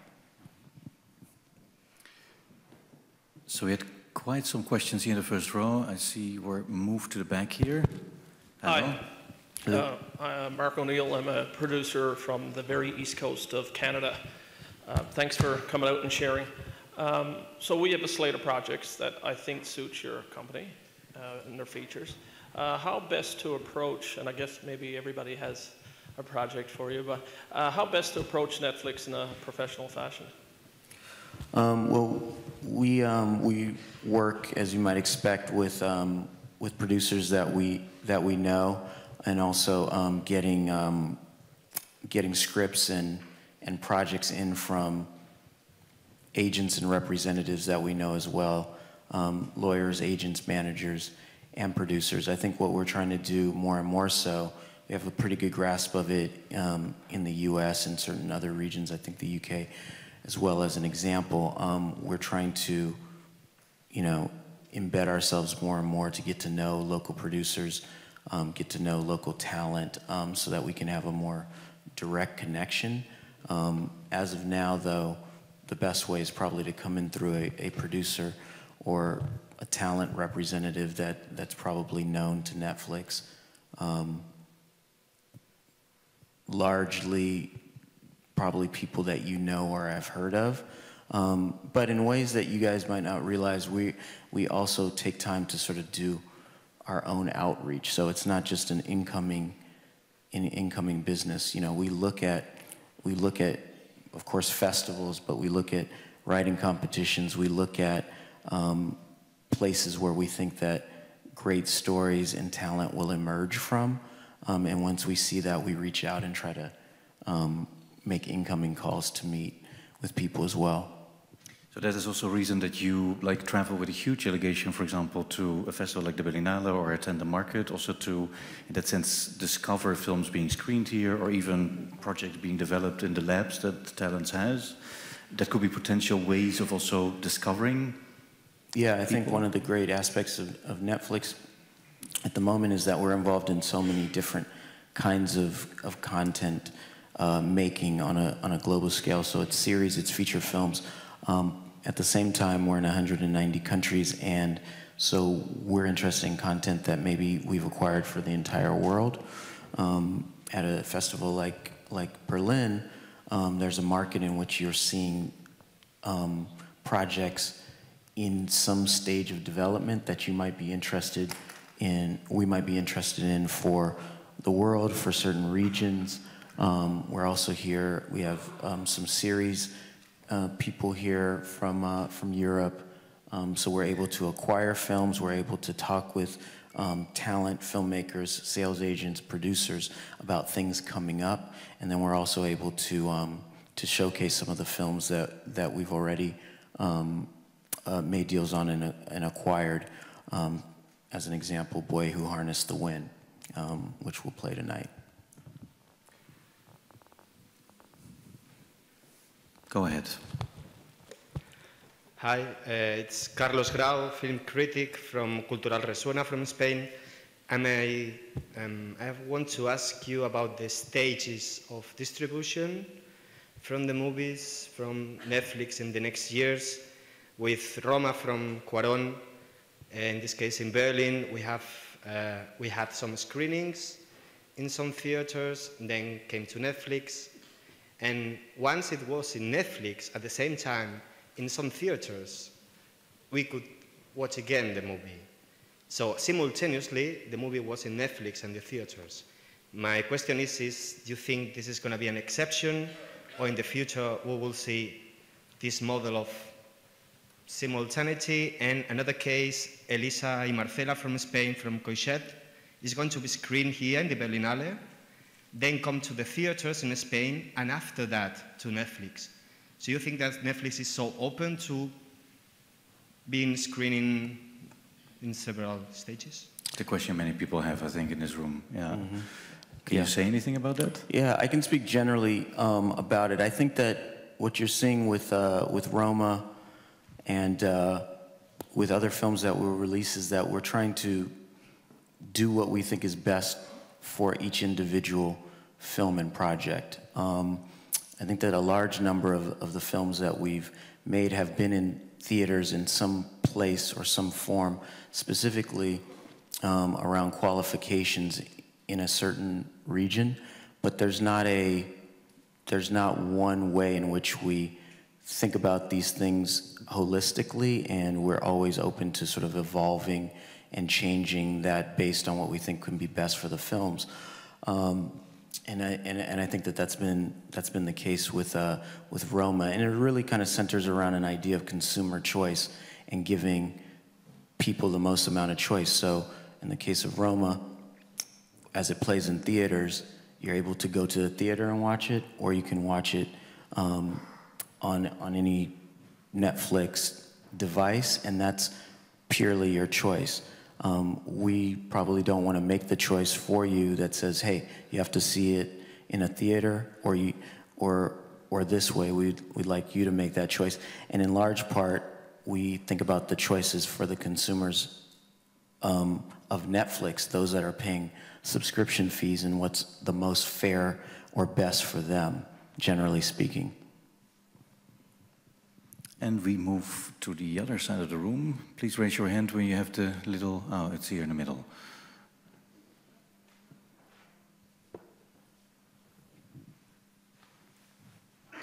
So we had quite some questions here in the first row. I see we're moved to the back here. Hello. Hi, uh, I'm Mark O'Neill. I'm a producer from the very east coast of Canada. Uh, thanks for coming out and sharing. Um, so we have a slate of projects that I think suits your company uh, and their features. Uh, how best to approach, and I guess maybe everybody has a project for you, but uh, how best to approach Netflix in a professional fashion? Um, well, we um, we work, as you might expect, with um, with producers that we that we know, and also um, getting um, getting scripts and and projects in from agents and representatives that we know as well, um, lawyers, agents, managers, and producers. I think what we're trying to do more and more so. We have a pretty good grasp of it um, in the U S and certain other regions, I think the U K, as well as an example. Um, we're trying to, you know, embed ourselves more and more to get to know local producers, um, get to know local talent, um, so that we can have a more direct connection. Um, as of now, though, the best way is probably to come in through a, a producer or a talent representative that, that's probably known to Netflix. Um, largely probably people that you know or have heard of. Um, but in ways that you guys might not realize, we, we also take time to sort of do our own outreach. So it's not just an incoming, an incoming business. You know, we look at, we look at, of course, festivals, but we look at writing competitions. We look at um, places where we think that great stories and talent will emerge from. Um, and once we see that, we reach out and try to um, make incoming calls to meet with people as well. So that is also a reason that you like travel with a huge delegation, for example, to a festival like the Berlinale or attend the market, also to, in that sense, discover films being screened here or even projects being developed in the labs that Talents has. That could be potential ways of also discovering. Yeah, I people. think one of the great aspects of, of Netflix at the moment is that we're involved in so many different kinds of, of content uh, making on a, on a global scale. So it's series, it's feature films. Um, at the same time, we're in one hundred ninety countries, and so we're interested in content that maybe we've acquired for the entire world. Um, at a festival like, like Berlin, um, there's a market in which you're seeing um, projects in some stage of development that you might be interested in, we might be interested in for the world, for certain regions. Um, we're also here, we have um, some series uh, people here from, uh, from Europe. Um, so we're able to acquire films, we're able to talk with um, talent, filmmakers, sales agents, producers about things coming up. And then we're also able to, um, to showcase some of the films that, that we've already um, uh, made deals on and, and acquired. Um, As an example, Boy Who Harnessed the Wind, um, which we'll play tonight. Go ahead. Hi, uh, it's Carlos Grau, film critic from Cultural Resuena from Spain. And I, um, I want to ask you about the stages of distribution from the movies, from Netflix in the next years, with Roma from Cuarón. In this case, in Berlin, we have uh, we had some screenings in some theaters, and then came to Netflix. And once it was in Netflix, at the same time, in some theaters, we could watch again the movie. So simultaneously, the movie was in Netflix and the theaters. My question is, is do you think this is going to be an exception, or in the future, we will see this model of simultaneity, and another case, Elisa y Marcela from Spain, from Coixet, is going to be screened here in the Berlinale, then come to the theaters in Spain, and after that to Netflix. So you think that Netflix is so open to being screening in several stages? The question many people have, I think, in this room. Yeah. Mm-hmm. Can yeah. you say anything about that? Yeah, I can speak generally um, about it. I think that what you're seeing with uh, with Roma and uh, with other films that will release is that we're trying to do what we think is best for each individual film and project. Um, I think that a large number of, of the films that we've made have been in theaters in some place or some form, specifically um, around qualifications in a certain region, but there's not a, there's not one way in which we think about these things holistically, and we're always open to sort of evolving and changing that based on what we think can be best for the films. Um, and, I, and, and I think that that's been, that's been the case with, uh, with Roma, and it really kind of centers around an idea of consumer choice and giving people the most amount of choice. So in the case of Roma, as it plays in theaters, you're able to go to the theater and watch it, or you can watch it um, on, on any Netflix device, and that's purely your choice. Um, we probably don't want to make the choice for you that says, hey, you have to see it in a theater, or, you, or, or this way. We'd, we'd like you to make that choice. And in large part, we think about the choices for the consumers um, of Netflix, those that are paying subscription fees, and what's the most fair or best for them, generally speaking. And we move to the other side of the room. Please raise your hand when you have the little, oh, it's here in the middle.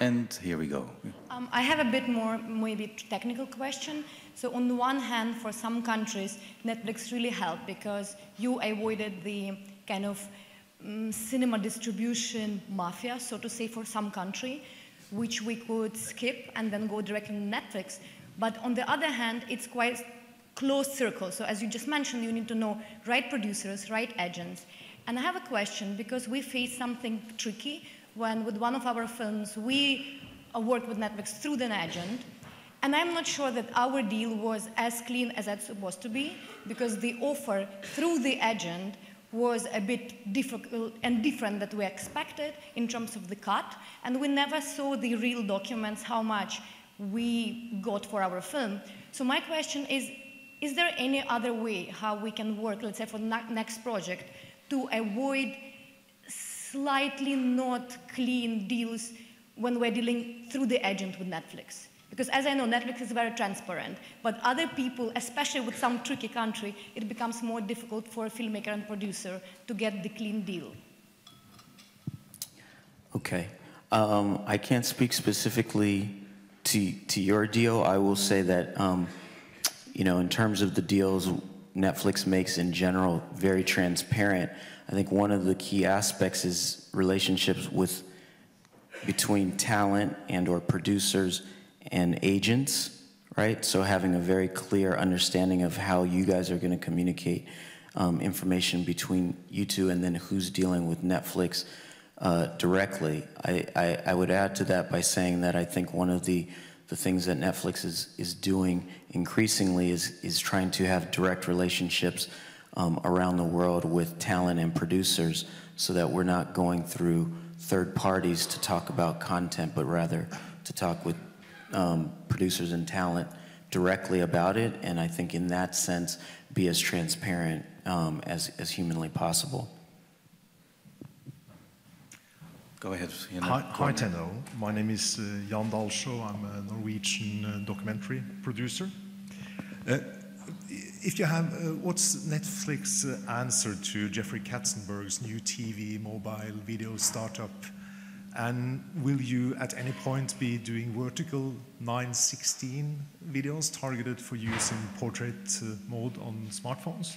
And here we go. Um, I have a bit more, maybe technical question. So on the one hand, for some countries, Netflix really helped because you avoided the kind of um, cinema distribution mafia, so to say, for some country, which we could skip and then go directly to Netflix. But on the other hand, it's quite closed circle. So as you just mentioned, you need to know right producers, right agents. And I have a question, because we face something tricky when with one of our films, we worked with Netflix through an agent. And I'm not sure that our deal was as clean as it's supposed to be, because the offer through the agent was a bit difficult and different than we expected in terms of the cut. And we never saw the real documents, how much we got for our film. So my question is, is there any other way how we can work, let's say for the next project, to avoid slightly not clean deals when we're dealing through the agent with Netflix? Because as I know, Netflix is very transparent, but other people, especially with some tricky country, it becomes more difficult for a filmmaker and producer to get the clean deal. Okay. Um, I can't speak specifically to, to your deal. I will say that, um, you know, in terms of the deals Netflix makes in general, very transparent. I think one of the key aspects is relationships with, between talent and or producers and agents, right? So having a very clear understanding of how you guys are gonna communicate um, information between you two, and then who's dealing with Netflix uh, directly. I, I, I would add to that by saying that I think one of the, the things that Netflix is, is doing increasingly is, is trying to have direct relationships um, around the world with talent and producers, so that we're not going through third parties to talk about content, but rather to talk with Um, producers and talent directly about it, and I think in that sense, be as transparent um, as, as humanly possible. Go ahead. You know, hi, hi Tendo. My name is uh, Jan Dalsjø. I'm a Norwegian uh, documentary producer. Uh, if you have, uh, what's Netflix's uh, answer to Jeffrey Katzenberg's new T V mobile video startup? And will you at any point be doing vertical nine sixteen videos targeted for use in portrait uh, mode on smartphones?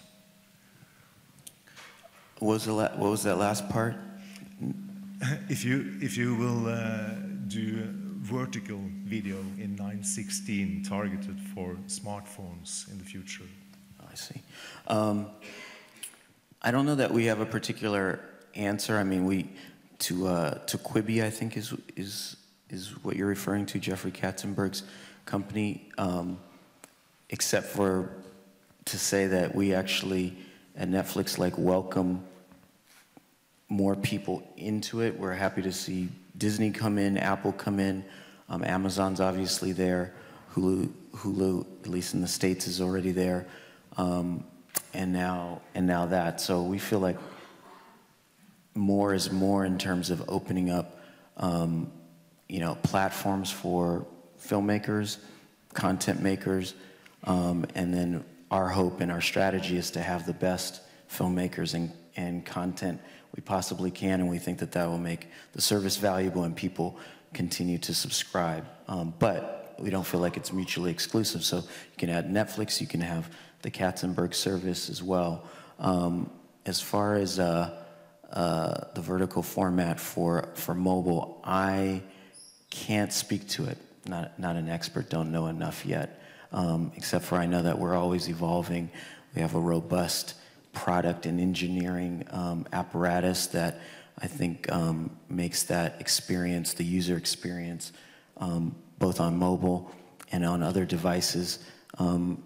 What was, the la what was that last part? If you, if you will uh, do vertical video in nine sixteen targeted for smartphones in the future. I see. Um, I don't know that we have a particular answer. I mean, we to uh, to Quibi, I think is is is what you're referring to, Jeffrey Katzenberg's company. Um, except for to say that we actually at Netflix like welcome more people into it. We're happy to see Disney come in, Apple come in, um, Amazon's obviously there, Hulu, Hulu, at least in the States, is already there, um, and now and now that. So we feel like more is more in terms of opening up, um, you know, platforms for filmmakers, content makers, um, and then our hope and our strategy is to have the best filmmakers and and content we possibly can, and we think that that will make the service valuable and people continue to subscribe. Um, but we don't feel like it's mutually exclusive, so you can add Netflix, you can have the Katzenberg service as well. Um, as far as uh, uh, the vertical format for, for mobile, I can't speak to it. Not, not an expert, don't know enough yet, um, except for I know that we're always evolving. We have a robust product and engineering um, apparatus that I think um, makes that experience, the user experience, um, both on mobile and on other devices, um,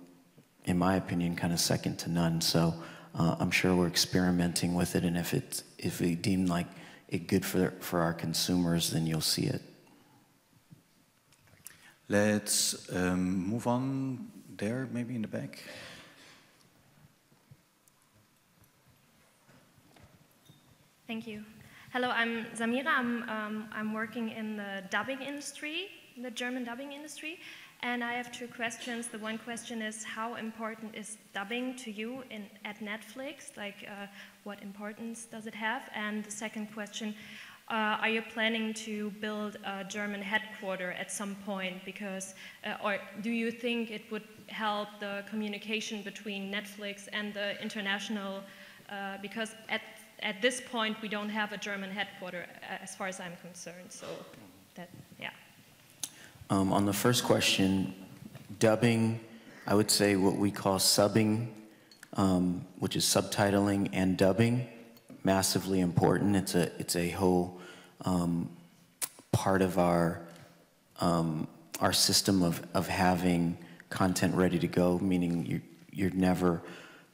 in my opinion, kind of second to none. So uh, I'm sure we're experimenting with it, and if it's, if we deem like it good for, for our consumers, then you'll see it. Let's um, move on there, maybe in the back. Thank you. Hello, I'm Samira. I'm, um, I'm working in the dubbing industry, the German dubbing industry, and I have two questions. The one question is, how important is dubbing to you in, at Netflix? Like, uh, what importance does it have? And the second question, uh, are you planning to build a German headquarter at some point? Because, uh, or do you think it would help the communication between Netflix and the international, uh, because at At this point, we don't have a German headquarter, as far as I'm concerned, so that, yeah. Um, on the first question, dubbing, I would say what we call subbing, um, which is subtitling and dubbing, massively important. It's a, it's a whole um, part of our, um, our system of, of having content ready to go, meaning you, you're never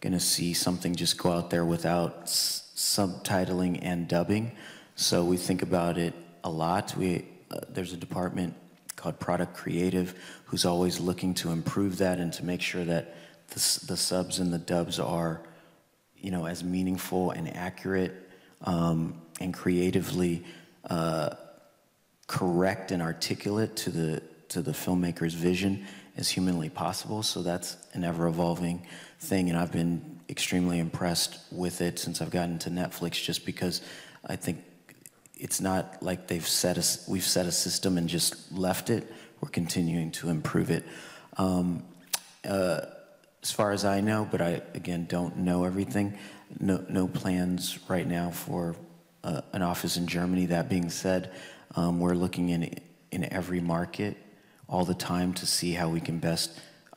gonna see something just go out there without subtitling and dubbing. So we think about it a lot. We, uh, there's a department called Product Creative who's always looking to improve that and to make sure that the, the subs and the dubs are, you know, as meaningful and accurate um, and creatively uh, correct and articulate to the, to the filmmaker's vision as humanly possible. So that's an ever-evolving thing, and I've been extremely impressed with it since I've gotten to Netflix, just because I think it's not like they've set us, we've set a system and just left it. We're continuing to improve it. Um, uh, as far as I know, but I, again, don't know everything, no, no plans right now for uh, an office in Germany. That being said, um, we're looking in, in every market all the time to see how we can best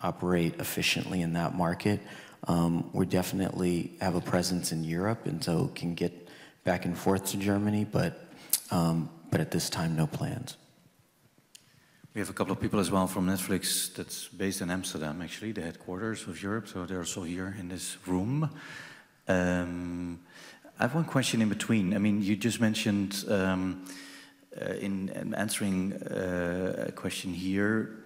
operate efficiently in that market. Um, we definitely have a presence in Europe, and so can get back and forth to Germany, but, um, but at this time, no plans. We have a couple of people as well from Netflix that's based in Amsterdam, actually, the headquarters of Europe, so they're also here in this room. Um, I have one question in between. I mean, you just mentioned um, uh, in, in answering uh, a question here,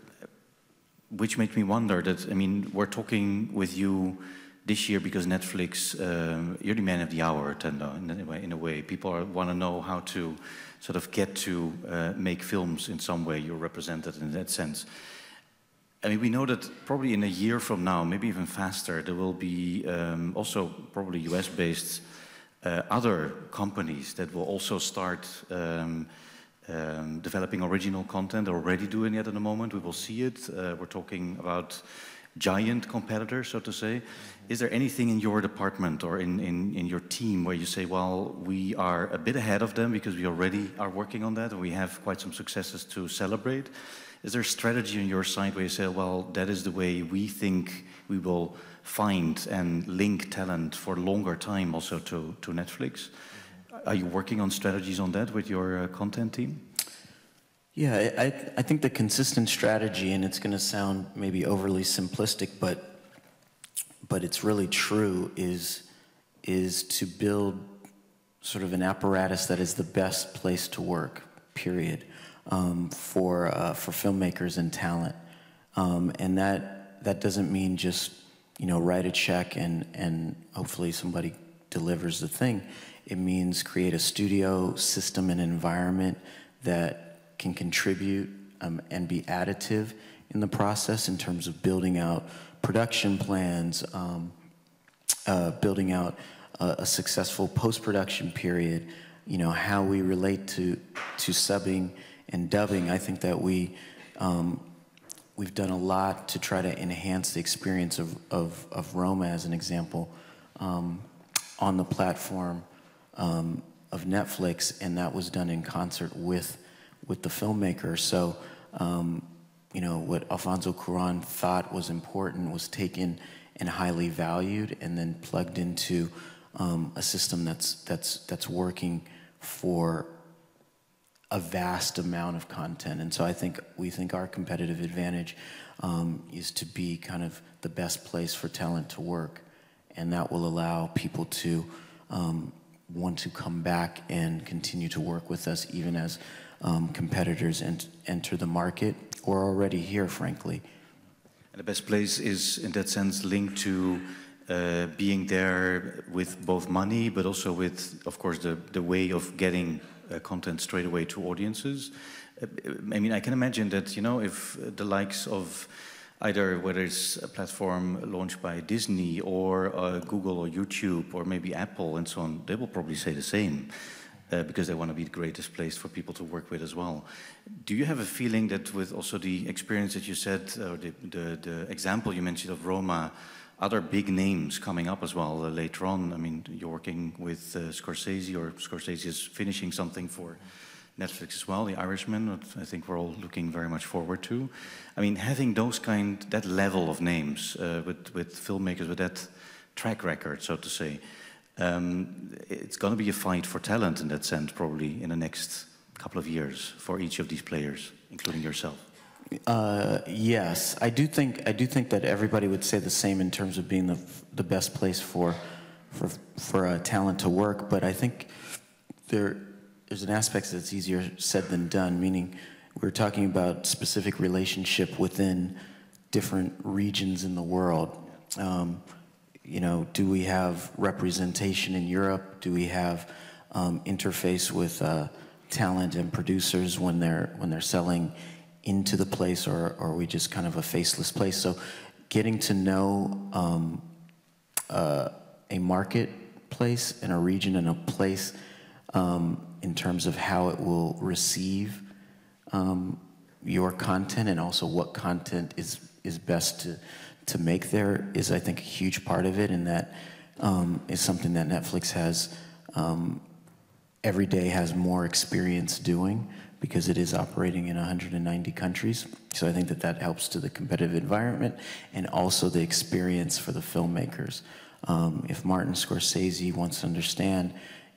which makes me wonder that, I mean, we're talking with you this year because Netflix, um, you're the man of the hour, Tendo, in a way. In a way. People want to know how to sort of get to uh, make films in some way. You're represented in that sense. I mean, we know that probably in a year from now, maybe even faster, there will be um, also probably U S-based uh, other companies that will also start um, Um, developing original content. They're already doing it at the moment. We will see it. Uh, we're talking about giant competitor, so to say. Is there anything in your department or in, in, in your team where you say, well, we are a bit ahead of them because we already are working on that and we have quite some successes to celebrate? Is there a strategy on your side where you say, well, that is the way we think we will find and link talent for longer time also to, to Netflix? Are you working on strategies on that with your uh, content team? Yeah, I, I think the consistent strategy, and it's gonna sound maybe overly simplistic, but, but it's really true, is, is to build sort of an apparatus that is the best place to work, period, um, for, uh, for filmmakers and talent. Um, and that, that doesn't mean just, you know, write a check and, and hopefully somebody delivers the thing. It means create a studio system and environment that can contribute um, and be additive in the process in terms of building out production plans, um, uh, building out a, a successful post-production period, you know, how we relate to, to subbing and dubbing. I think that we, um, we've done a lot to try to enhance the experience of, of, of Roma, as an example, um, on the platform um, of Netflix, and that was done in concert with with the filmmaker. So, um, you know, what Alfonso Cuarón thought was important was taken and highly valued and then plugged into um, a system that's, that's, that's working for a vast amount of content. And so I think, we think our competitive advantage um, is to be kind of the best place for talent to work. And that will allow people to um, want to come back and continue to work with us even as Um, competitors ent enter the market, or already here, frankly. And the best place is, in that sense, linked to uh, being there with both money, but also with, of course, the, the way of getting uh, content straight away to audiences. Uh, I mean, I can imagine that, you know, if the likes of either whether it's a platform launched by Disney or uh, Google or YouTube or maybe Apple and so on, they will probably say the same. Uh, because they want to be the greatest place for people to work with as well. Do you have a feeling that with also the experience that you said, or uh, the, the, the example you mentioned of Roma, other big names coming up as well uh, later on? I mean, you're working with uh, Scorsese, or Scorsese is finishing something for Netflix as well, The Irishman, which I think we're all looking very much forward to. I mean, having those kind, that level of names uh, with, with filmmakers, with that track record, so to say, Um, it's going to be a fight for talent in that sense, probably, in the next couple of years for each of these players, including yourself. Uh, yes, I do think I do think that everybody would say the same in terms of being the the best place for for for uh, talent to work. But I think there there's an aspect that's easier said than done. Meaning, we're talking about specific relationship within different regions in the world. Um, You know, do we have representation in Europe? Do we have um, interface with uh, talent and producers when they're when they're selling into the place, or, or are we just kind of a faceless place? So, getting to know um, uh, a marketplace and a region and a place um, in terms of how it will receive um, your content, and also what content is is best to. to make there is, I think, a huge part of it, and that um, is something that Netflix has um, every day has more experience doing, because it is operating in one hundred ninety countries. So I think that that helps to the competitive environment and also the experience for the filmmakers. Um, if Martin Scorsese wants to understand,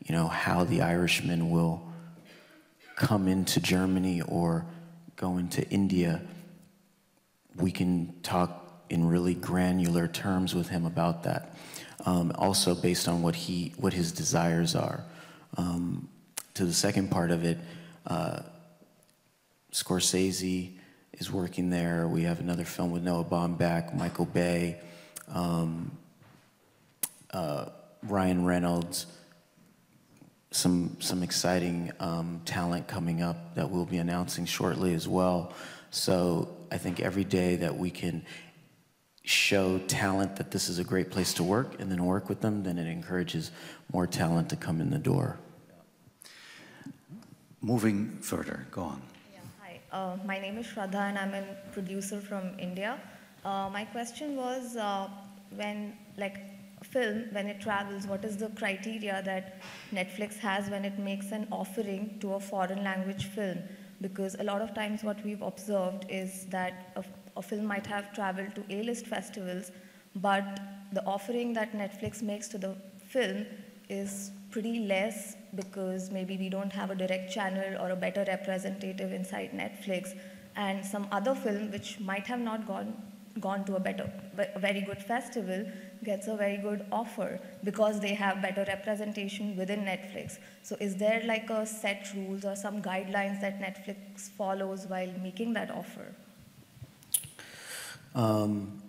you know, how The Irishman will come into Germany or go into India, we can talk in really granular terms with him about that. Um, also based on what he, what his desires are. Um, to the second part of it, uh, Scorsese is working there. We have another film with Noah Baumbach, Michael Bay, um, uh, Ryan Reynolds, some, some exciting um, talent coming up that we'll be announcing shortly as well. So I think every day that we can show talent that this is a great place to work and then work with them, then it encourages more talent to come in the door. Moving further, go on. Yeah, hi, uh, my name is Shraddha and I'm a producer from India. Uh, my question was, uh, when like film, when it travels, what is the criteria that Netflix has when it makes an offering to a foreign language film? Because a lot of times what we've observed is that a, a film might have traveled to A-list festivals, but the offering that Netflix makes to the film is pretty less because maybe we don't have a direct channel or a better representative inside Netflix, and some other film which might have not gone gone to a better, a very good festival gets a very good offer because they have better representation within Netflix. So is there like a set rules or some guidelines that Netflix follows while making that offer? Um,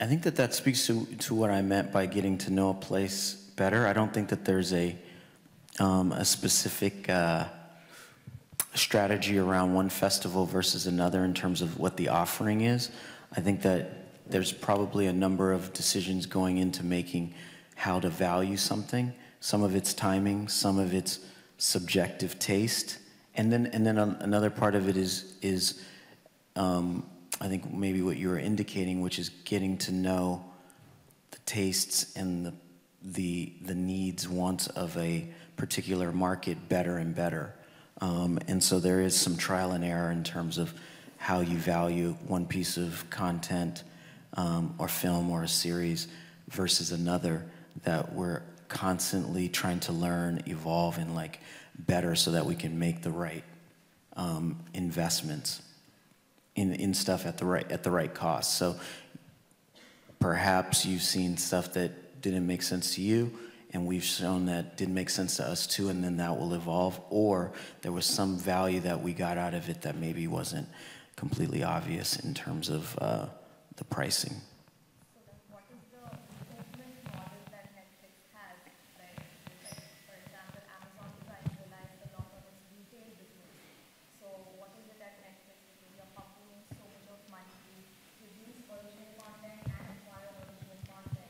I think that that speaks to, to what I meant by getting to know a place better. I don't think that there's a, um, a specific uh, strategy around one festival versus another in terms of what the offering is. I think that there's probably a number of decisions going into making how to value something. Some of it's timing, some of it's subjective taste, and then and then another part of it is is um, I think maybe what you were indicating, which is getting to know the tastes and the the the needs, wants of a particular market better and better. Um, and so there is some trial and error in terms of how you value one piece of content um, or film or a series versus another, that we're constantly trying to learn, evolve, and like better so that we can make the right um, investments in, in stuff at the right, at the right cost. So perhaps you've seen stuff that didn't make sense to you, and we've shown that didn't make sense to us too, and then that will evolve, or there was some value that we got out of it that maybe wasn't completely obvious in terms of uh, the pricing. So then what is the fulfillment model that Netflix has? Like, for example, Amazon Prime relies a lot on its retail business. So what is it that Netflix is doing? You're pumping so much of money to produce original content and acquire original content.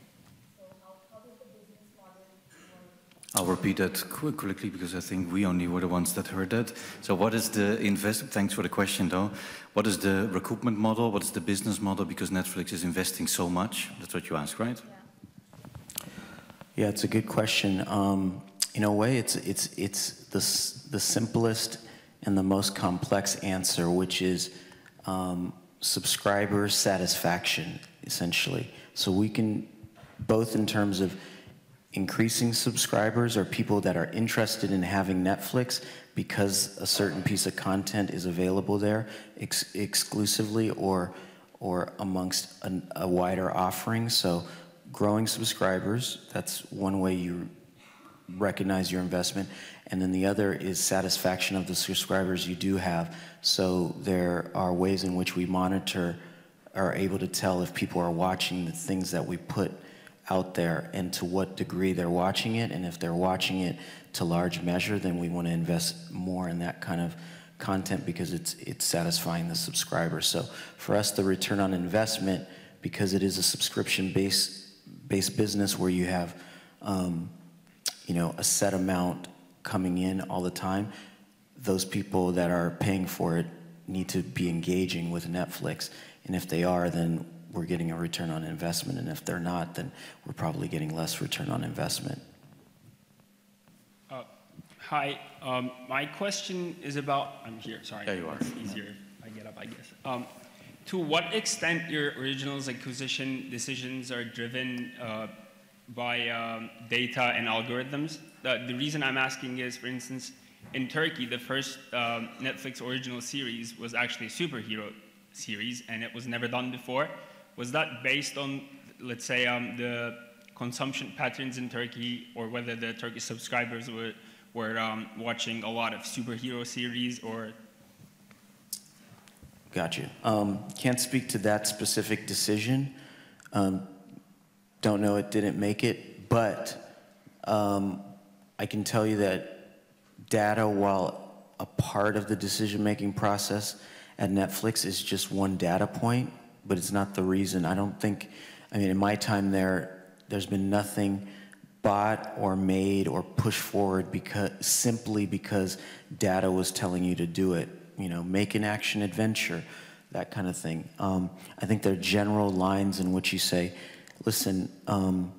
So how, how does the business model work? I'll repeat that quick, quickly because I think we only were the ones that heard that. So what is the investment? Thanks for the question, though. What is the recoupment model? What is the business model? Because Netflix is investing so much. That's what you ask, right? Yeah, yeah, it's a good question. Um, in a way, it's, it's, it's the, the simplest and the most complex answer, which is um, subscriber satisfaction, essentially. So we can, both in terms of increasing subscribers or people that are interested in having Netflix because a certain piece of content is available there ex exclusively or, or amongst an, a wider offering. So growing subscribers, that's one way you recognize your investment. And then the other is satisfaction of the subscribers you do have. So there are ways in which we monitor, are able to tell if people are watching the things that we put out there and to what degree they're watching it, and if they're watching it to large measure, then we want to invest more in that kind of content because it's it's satisfying the subscriber. So for us, the return on investment, because it is a subscription-based based business where you have um, you know, a set amount coming in all the time, those people that are paying for it need to be engaging with Netflix, and if they are, then we're getting a return on investment, and if they're not, then we're probably getting less return on investment. Uh, hi, um, my question is about, I'm here, sorry. There you are. It's easier if I get up, I guess. Um, to what extent your originals acquisition decisions are driven uh, by um, data and algorithms? The, the reason I'm asking is, for instance, in Turkey, the first um, Netflix original series was actually a superhero series, and it was never done before. Was that based on, let's say, um, the consumption patterns in Turkey, or whether the Turkish subscribers were, were um, watching a lot of superhero series, or? Gotcha. Um, can't speak to that specific decision. Um, don't know, it didn't make it, but um, I can tell you that data, while a part of the decision-making process at Netflix, is just one data point, but it's not the reason. I don't think, I mean, in my time there, there's been nothing bought or made or pushed forward because, simply because data was telling you to do it. You know, make an action adventure. that kind of thing. Um, I think there are general lines in which you say, listen, um,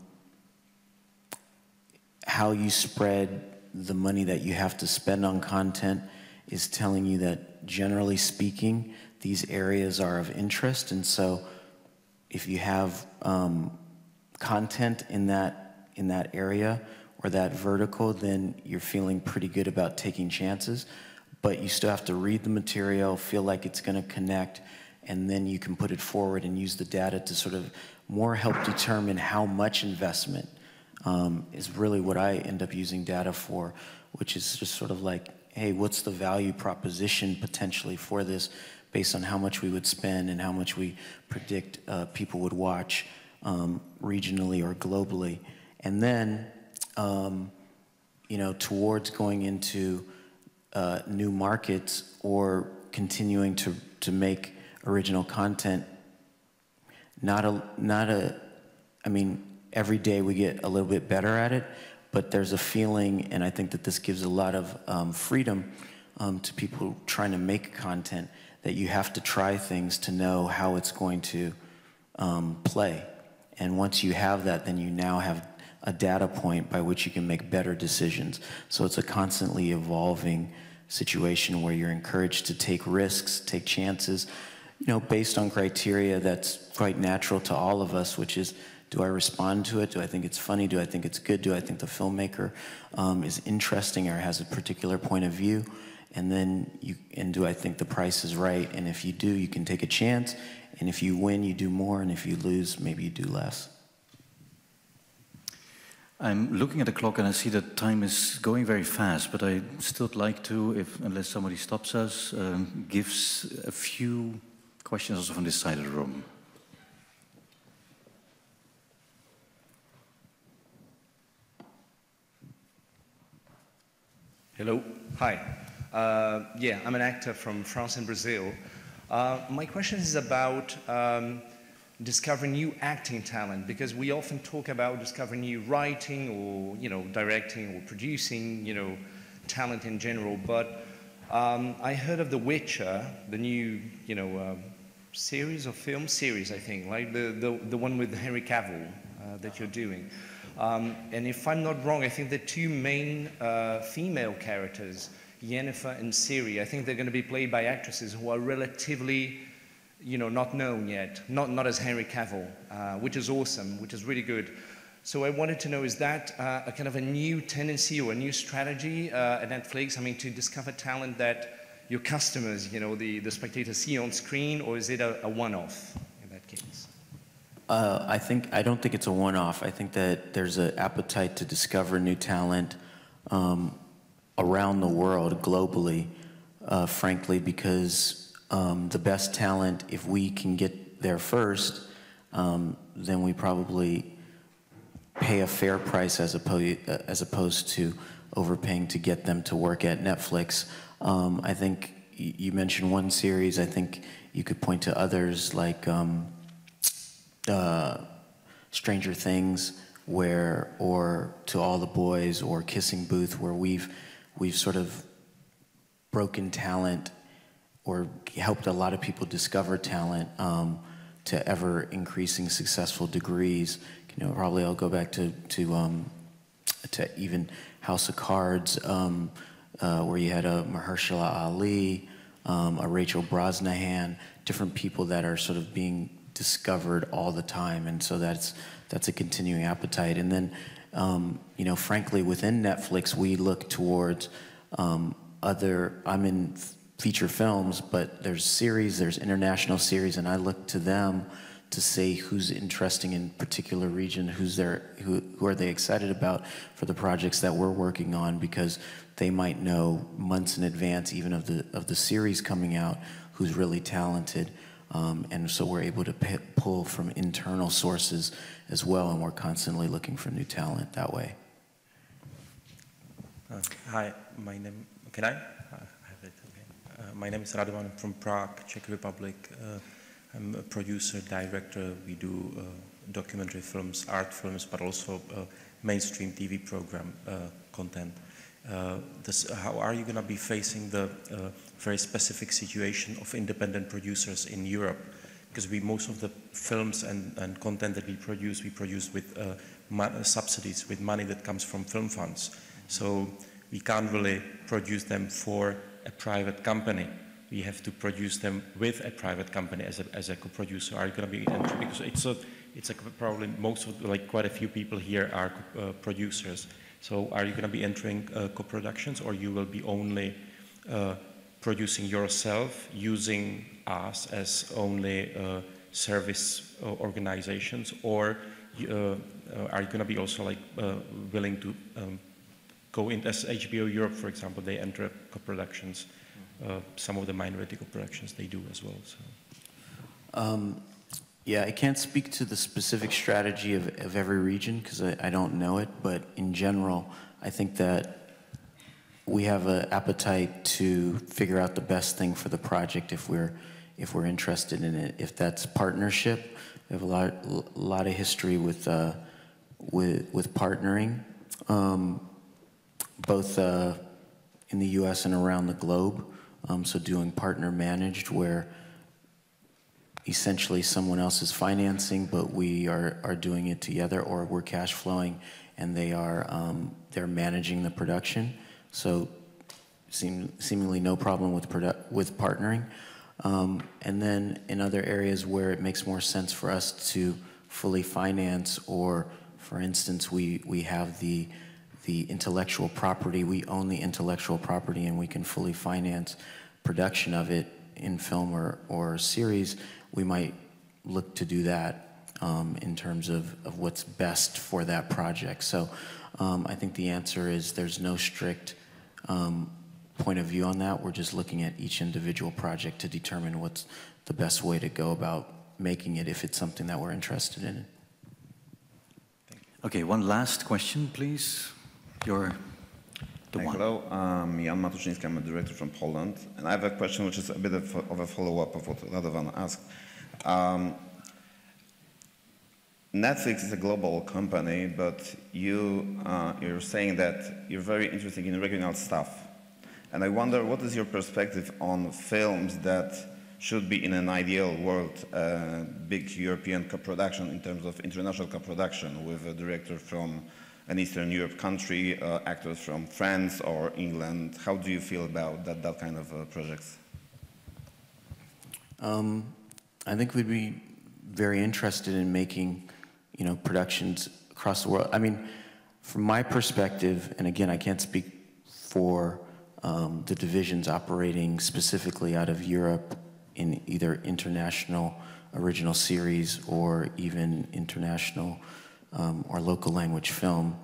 how you spread the money that you have to spend on content is telling you that, generally speaking, these areas are of interest. And so if you have um, content in that, in that area or that vertical, then you're feeling pretty good about taking chances. But you still have to read the material, feel like it's going to connect, and then you can put it forward and use the data to sort of more help determine how much investment um, is really what I end up using data for, which is just sort of like, hey, what's the value proposition potentially for this based on how much we would spend and how much we predict uh, people would watch um, regionally or globally. And then, um, you know, towards going into uh, new markets or continuing to, to make original content, not a, not a, I mean, every day we get a little bit better at it, but there's a feeling, and I think that this gives a lot of um, freedom um, to people trying to make content, that you have to try things to know how it's going to um, play. And once you have that, then you now have a data point by which you can make better decisions. So it's a constantly evolving situation where you're encouraged to take risks, take chances, you know, based on criteria that's quite natural to all of us, which is, do I respond to it? Do I think it's funny? Do I think it's good? Do I think the filmmaker um, is interesting or has a particular point of view? And then, you, and do I think the price is right? And if you do, you can take a chance. And if you win, you do more. And if you lose, maybe you do less. I'm looking at the clock and I see that time is going very fast, but I still like to, if, unless somebody stops us, um, gives a few questions also from this side of the room. Hello. Hi. Uh, yeah, I'm an actor from France and Brazil. Uh, my question is about um, discovering new acting talent, because we often talk about discovering new writing or, you know, directing or producing, you know, talent in general. But um, I heard of The Witcher, the new, you know, uh, series or film series, I think, like the, the, the one with Henry Cavill uh, that you're doing. Um, and if I'm not wrong, I think the two main uh, female characters, Yennefer and Ciri, I think they're going to be played by actresses who are relatively, you know, not known yet, not, not as Henry Cavill, uh, which is awesome, which is really good. So I wanted to know, is that uh, a kind of a new tendency or a new strategy uh, at Netflix? I mean, to discover talent that your customers, you know, the, the spectators see on screen, or is it a, a one-off in that case? Uh, I think I don't think it's a one-off. I think that there's an appetite to discover new talent um, around the world, globally, uh, frankly, because um, the best talent, if we can get there first, um, then we probably pay a fair price as opposed as opposed to overpaying to get them to work at Netflix. Um, I think you mentioned one series. I think you could point to others like. Um, Uh, Stranger Things, where, or To All the Boys, or Kissing Booth, where we've we've sort of broken talent, or helped a lot of people discover talent um, to ever increasing successful degrees. You know, probably I'll go back to to um, to even House of Cards, um, uh, where you had a Mahershala Ali, um, a Rachel Brosnahan, different people that are sort of being discovered all the time, and so that's that's a continuing appetite. And then, um, you know, frankly, within Netflix, we look towards um, other. I'm in feature films, but there's series, there's international series, and I look to them to say who's interesting in particular region, who's their who who are they excited about for the projects that we're working on, because they might know months in advance, even of the of the series coming out, who's really talented. Um, and so we're able to pay, pull from internal sources as well, and we're constantly looking for new talent that way. Uh, hi, my name. Can I? I have it. Okay. Uh, my name is Radovan. I'm from Prague, Czech Republic. Uh, I'm a producer, director. We do uh, documentary films, art films, but also uh, mainstream T V program uh, content. Uh, this, how are you going to be facing the uh, very specific situation of independent producers in Europe, because we most of the films and, and content that we produce, we produce with uh, ma subsidies, with money that comes from film funds. So we can't really produce them for a private company. We have to produce them with a private company as a, as a co-producer. Are you going to be entry? Because it's a, it's a probably most of, like quite a few people here are uh, producers. So are you going to be entering uh, co-productions, or you will be only uh, producing yourself, using us as only uh, service uh, organizations, or uh, are you going to be also like uh, willing to um, go in as H B O Europe, for example? They enter co-productions. Uh, some of the minority co-productions they do as well. So. Um, yeah, I can't speak to the specific strategy of, of every region because I, I don't know it, but in general, I think that we have an appetite to figure out the best thing for the project if we're, if we're interested in it. If that's partnership, we have a lot, a lot of history with, uh, with, with partnering, um, both uh, in the U S and around the globe. Um, so doing partner managed, where essentially someone else is financing, but we are, are doing it together, or we're cash flowing and they are um, they're managing the production. So seem, seemingly no problem with, produ with partnering. Um, and then in other areas where it makes more sense for us to fully finance, or for instance, we, we have the the intellectual property, we own the intellectual property and we can fully finance production of it in film or, or series, we might look to do that um, in terms of, of what's best for that project. So um, I think the answer is there's no strict um, point of view on that. We're just looking at each individual project to determine what's the best way to go about making it if it's something that we're interested in. Okay, one last question, please. You're the Hi, one. Hello, I'm Jan Matuczyński, I'm a director from Poland, and I have a question which is a bit of, of a follow-up of what Radovan asked. Um, Netflix is a global company, but you, uh, you're saying that you're very interested in regional stuff. And I wonder, what is your perspective on films that should be, in an ideal world, a big European co-production in terms of international co-production with a director from an Eastern Europe country, uh, actors from France or England? How do you feel about that, that kind of uh, projects? Um, I think we'd be very interested in making, you know, productions across the world. I mean, from my perspective, and again, I can't speak for um, the divisions operating specifically out of Europe in either international original series or even international Um, or local language film.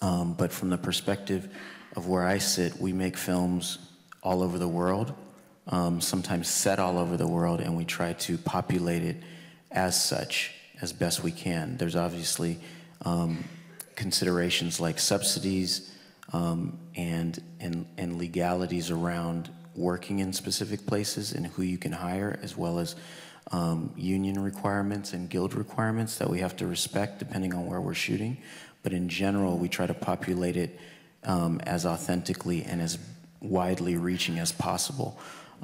Um, but from the perspective of where I sit, we make films all over the world, um, sometimes set all over the world, and we try to populate it as such as best we can. There's obviously um, considerations like subsidies um, and, and, and legalities around working in specific places and who you can hire, as well as Um, union requirements and guild requirements that we have to respect depending on where we're shooting. But in general, we try to populate it um, as authentically and as widely reaching as possible.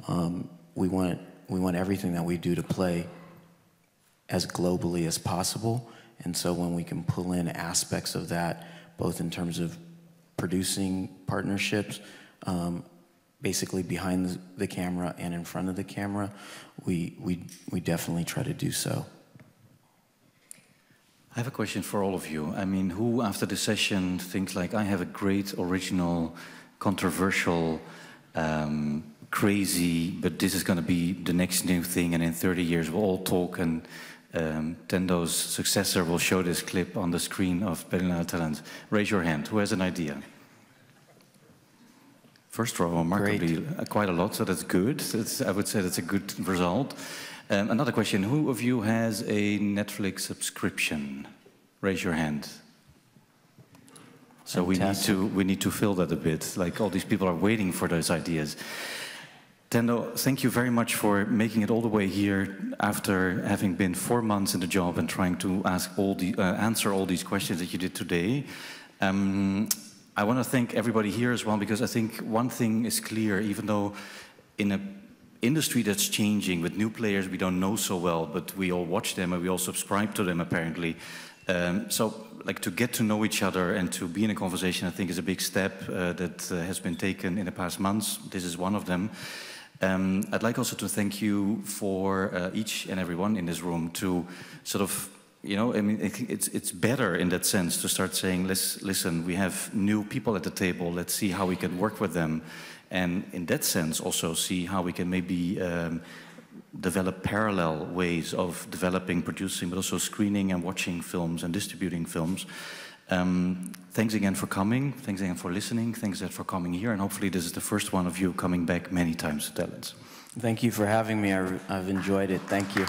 Um, we want, we want everything that we do to play as globally as possible. And so when we can pull in aspects of that, both in terms of producing partnerships, um, basically behind the camera and in front of the camera, we, we, we definitely try to do so. I have a question for all of you. I mean, who after the session thinks like, I have a great, original, controversial, um, crazy, but this is gonna be the next new thing, and in thirty years we'll all talk, and um, Tendo's successor will show this clip on the screen of Berlinale Talents. Raise your hand, who has an idea? First row, remarkably, Great. quite a lot, so that's good. That's, I would say that's a good result. Um, another question, who of you has a Netflix subscription? Raise your hand. So we need, to, we need to fill that a bit, like all these people are waiting for those ideas. Tendo, thank you very much for making it all the way here after having been four months in the job and trying to ask all the, uh, answer all these questions that you did today. Um, I want to thank everybody here as well, because I think one thing is clear, even though in an industry that's changing with new players we don't know so well, but we all watch them and we all subscribe to them apparently. Um, so like to get to know each other and to be in a conversation, I think is a big step uh, that uh, has been taken in the past months. This is one of them. Um, I'd like also to thank you for uh, each and everyone in this room to sort of, you know, I mean, it's, it's better in that sense to start saying, let's, listen, we have new people at the table, let's see how we can work with them. And in that sense also see how we can maybe um, develop parallel ways of developing, producing, but also screening and watching films and distributing films. Um, thanks again for coming, thanks again for listening, thanks for coming here, and hopefully this is the first one of you coming back many times to Talents. Thank you for having me, I, I've enjoyed it, thank you.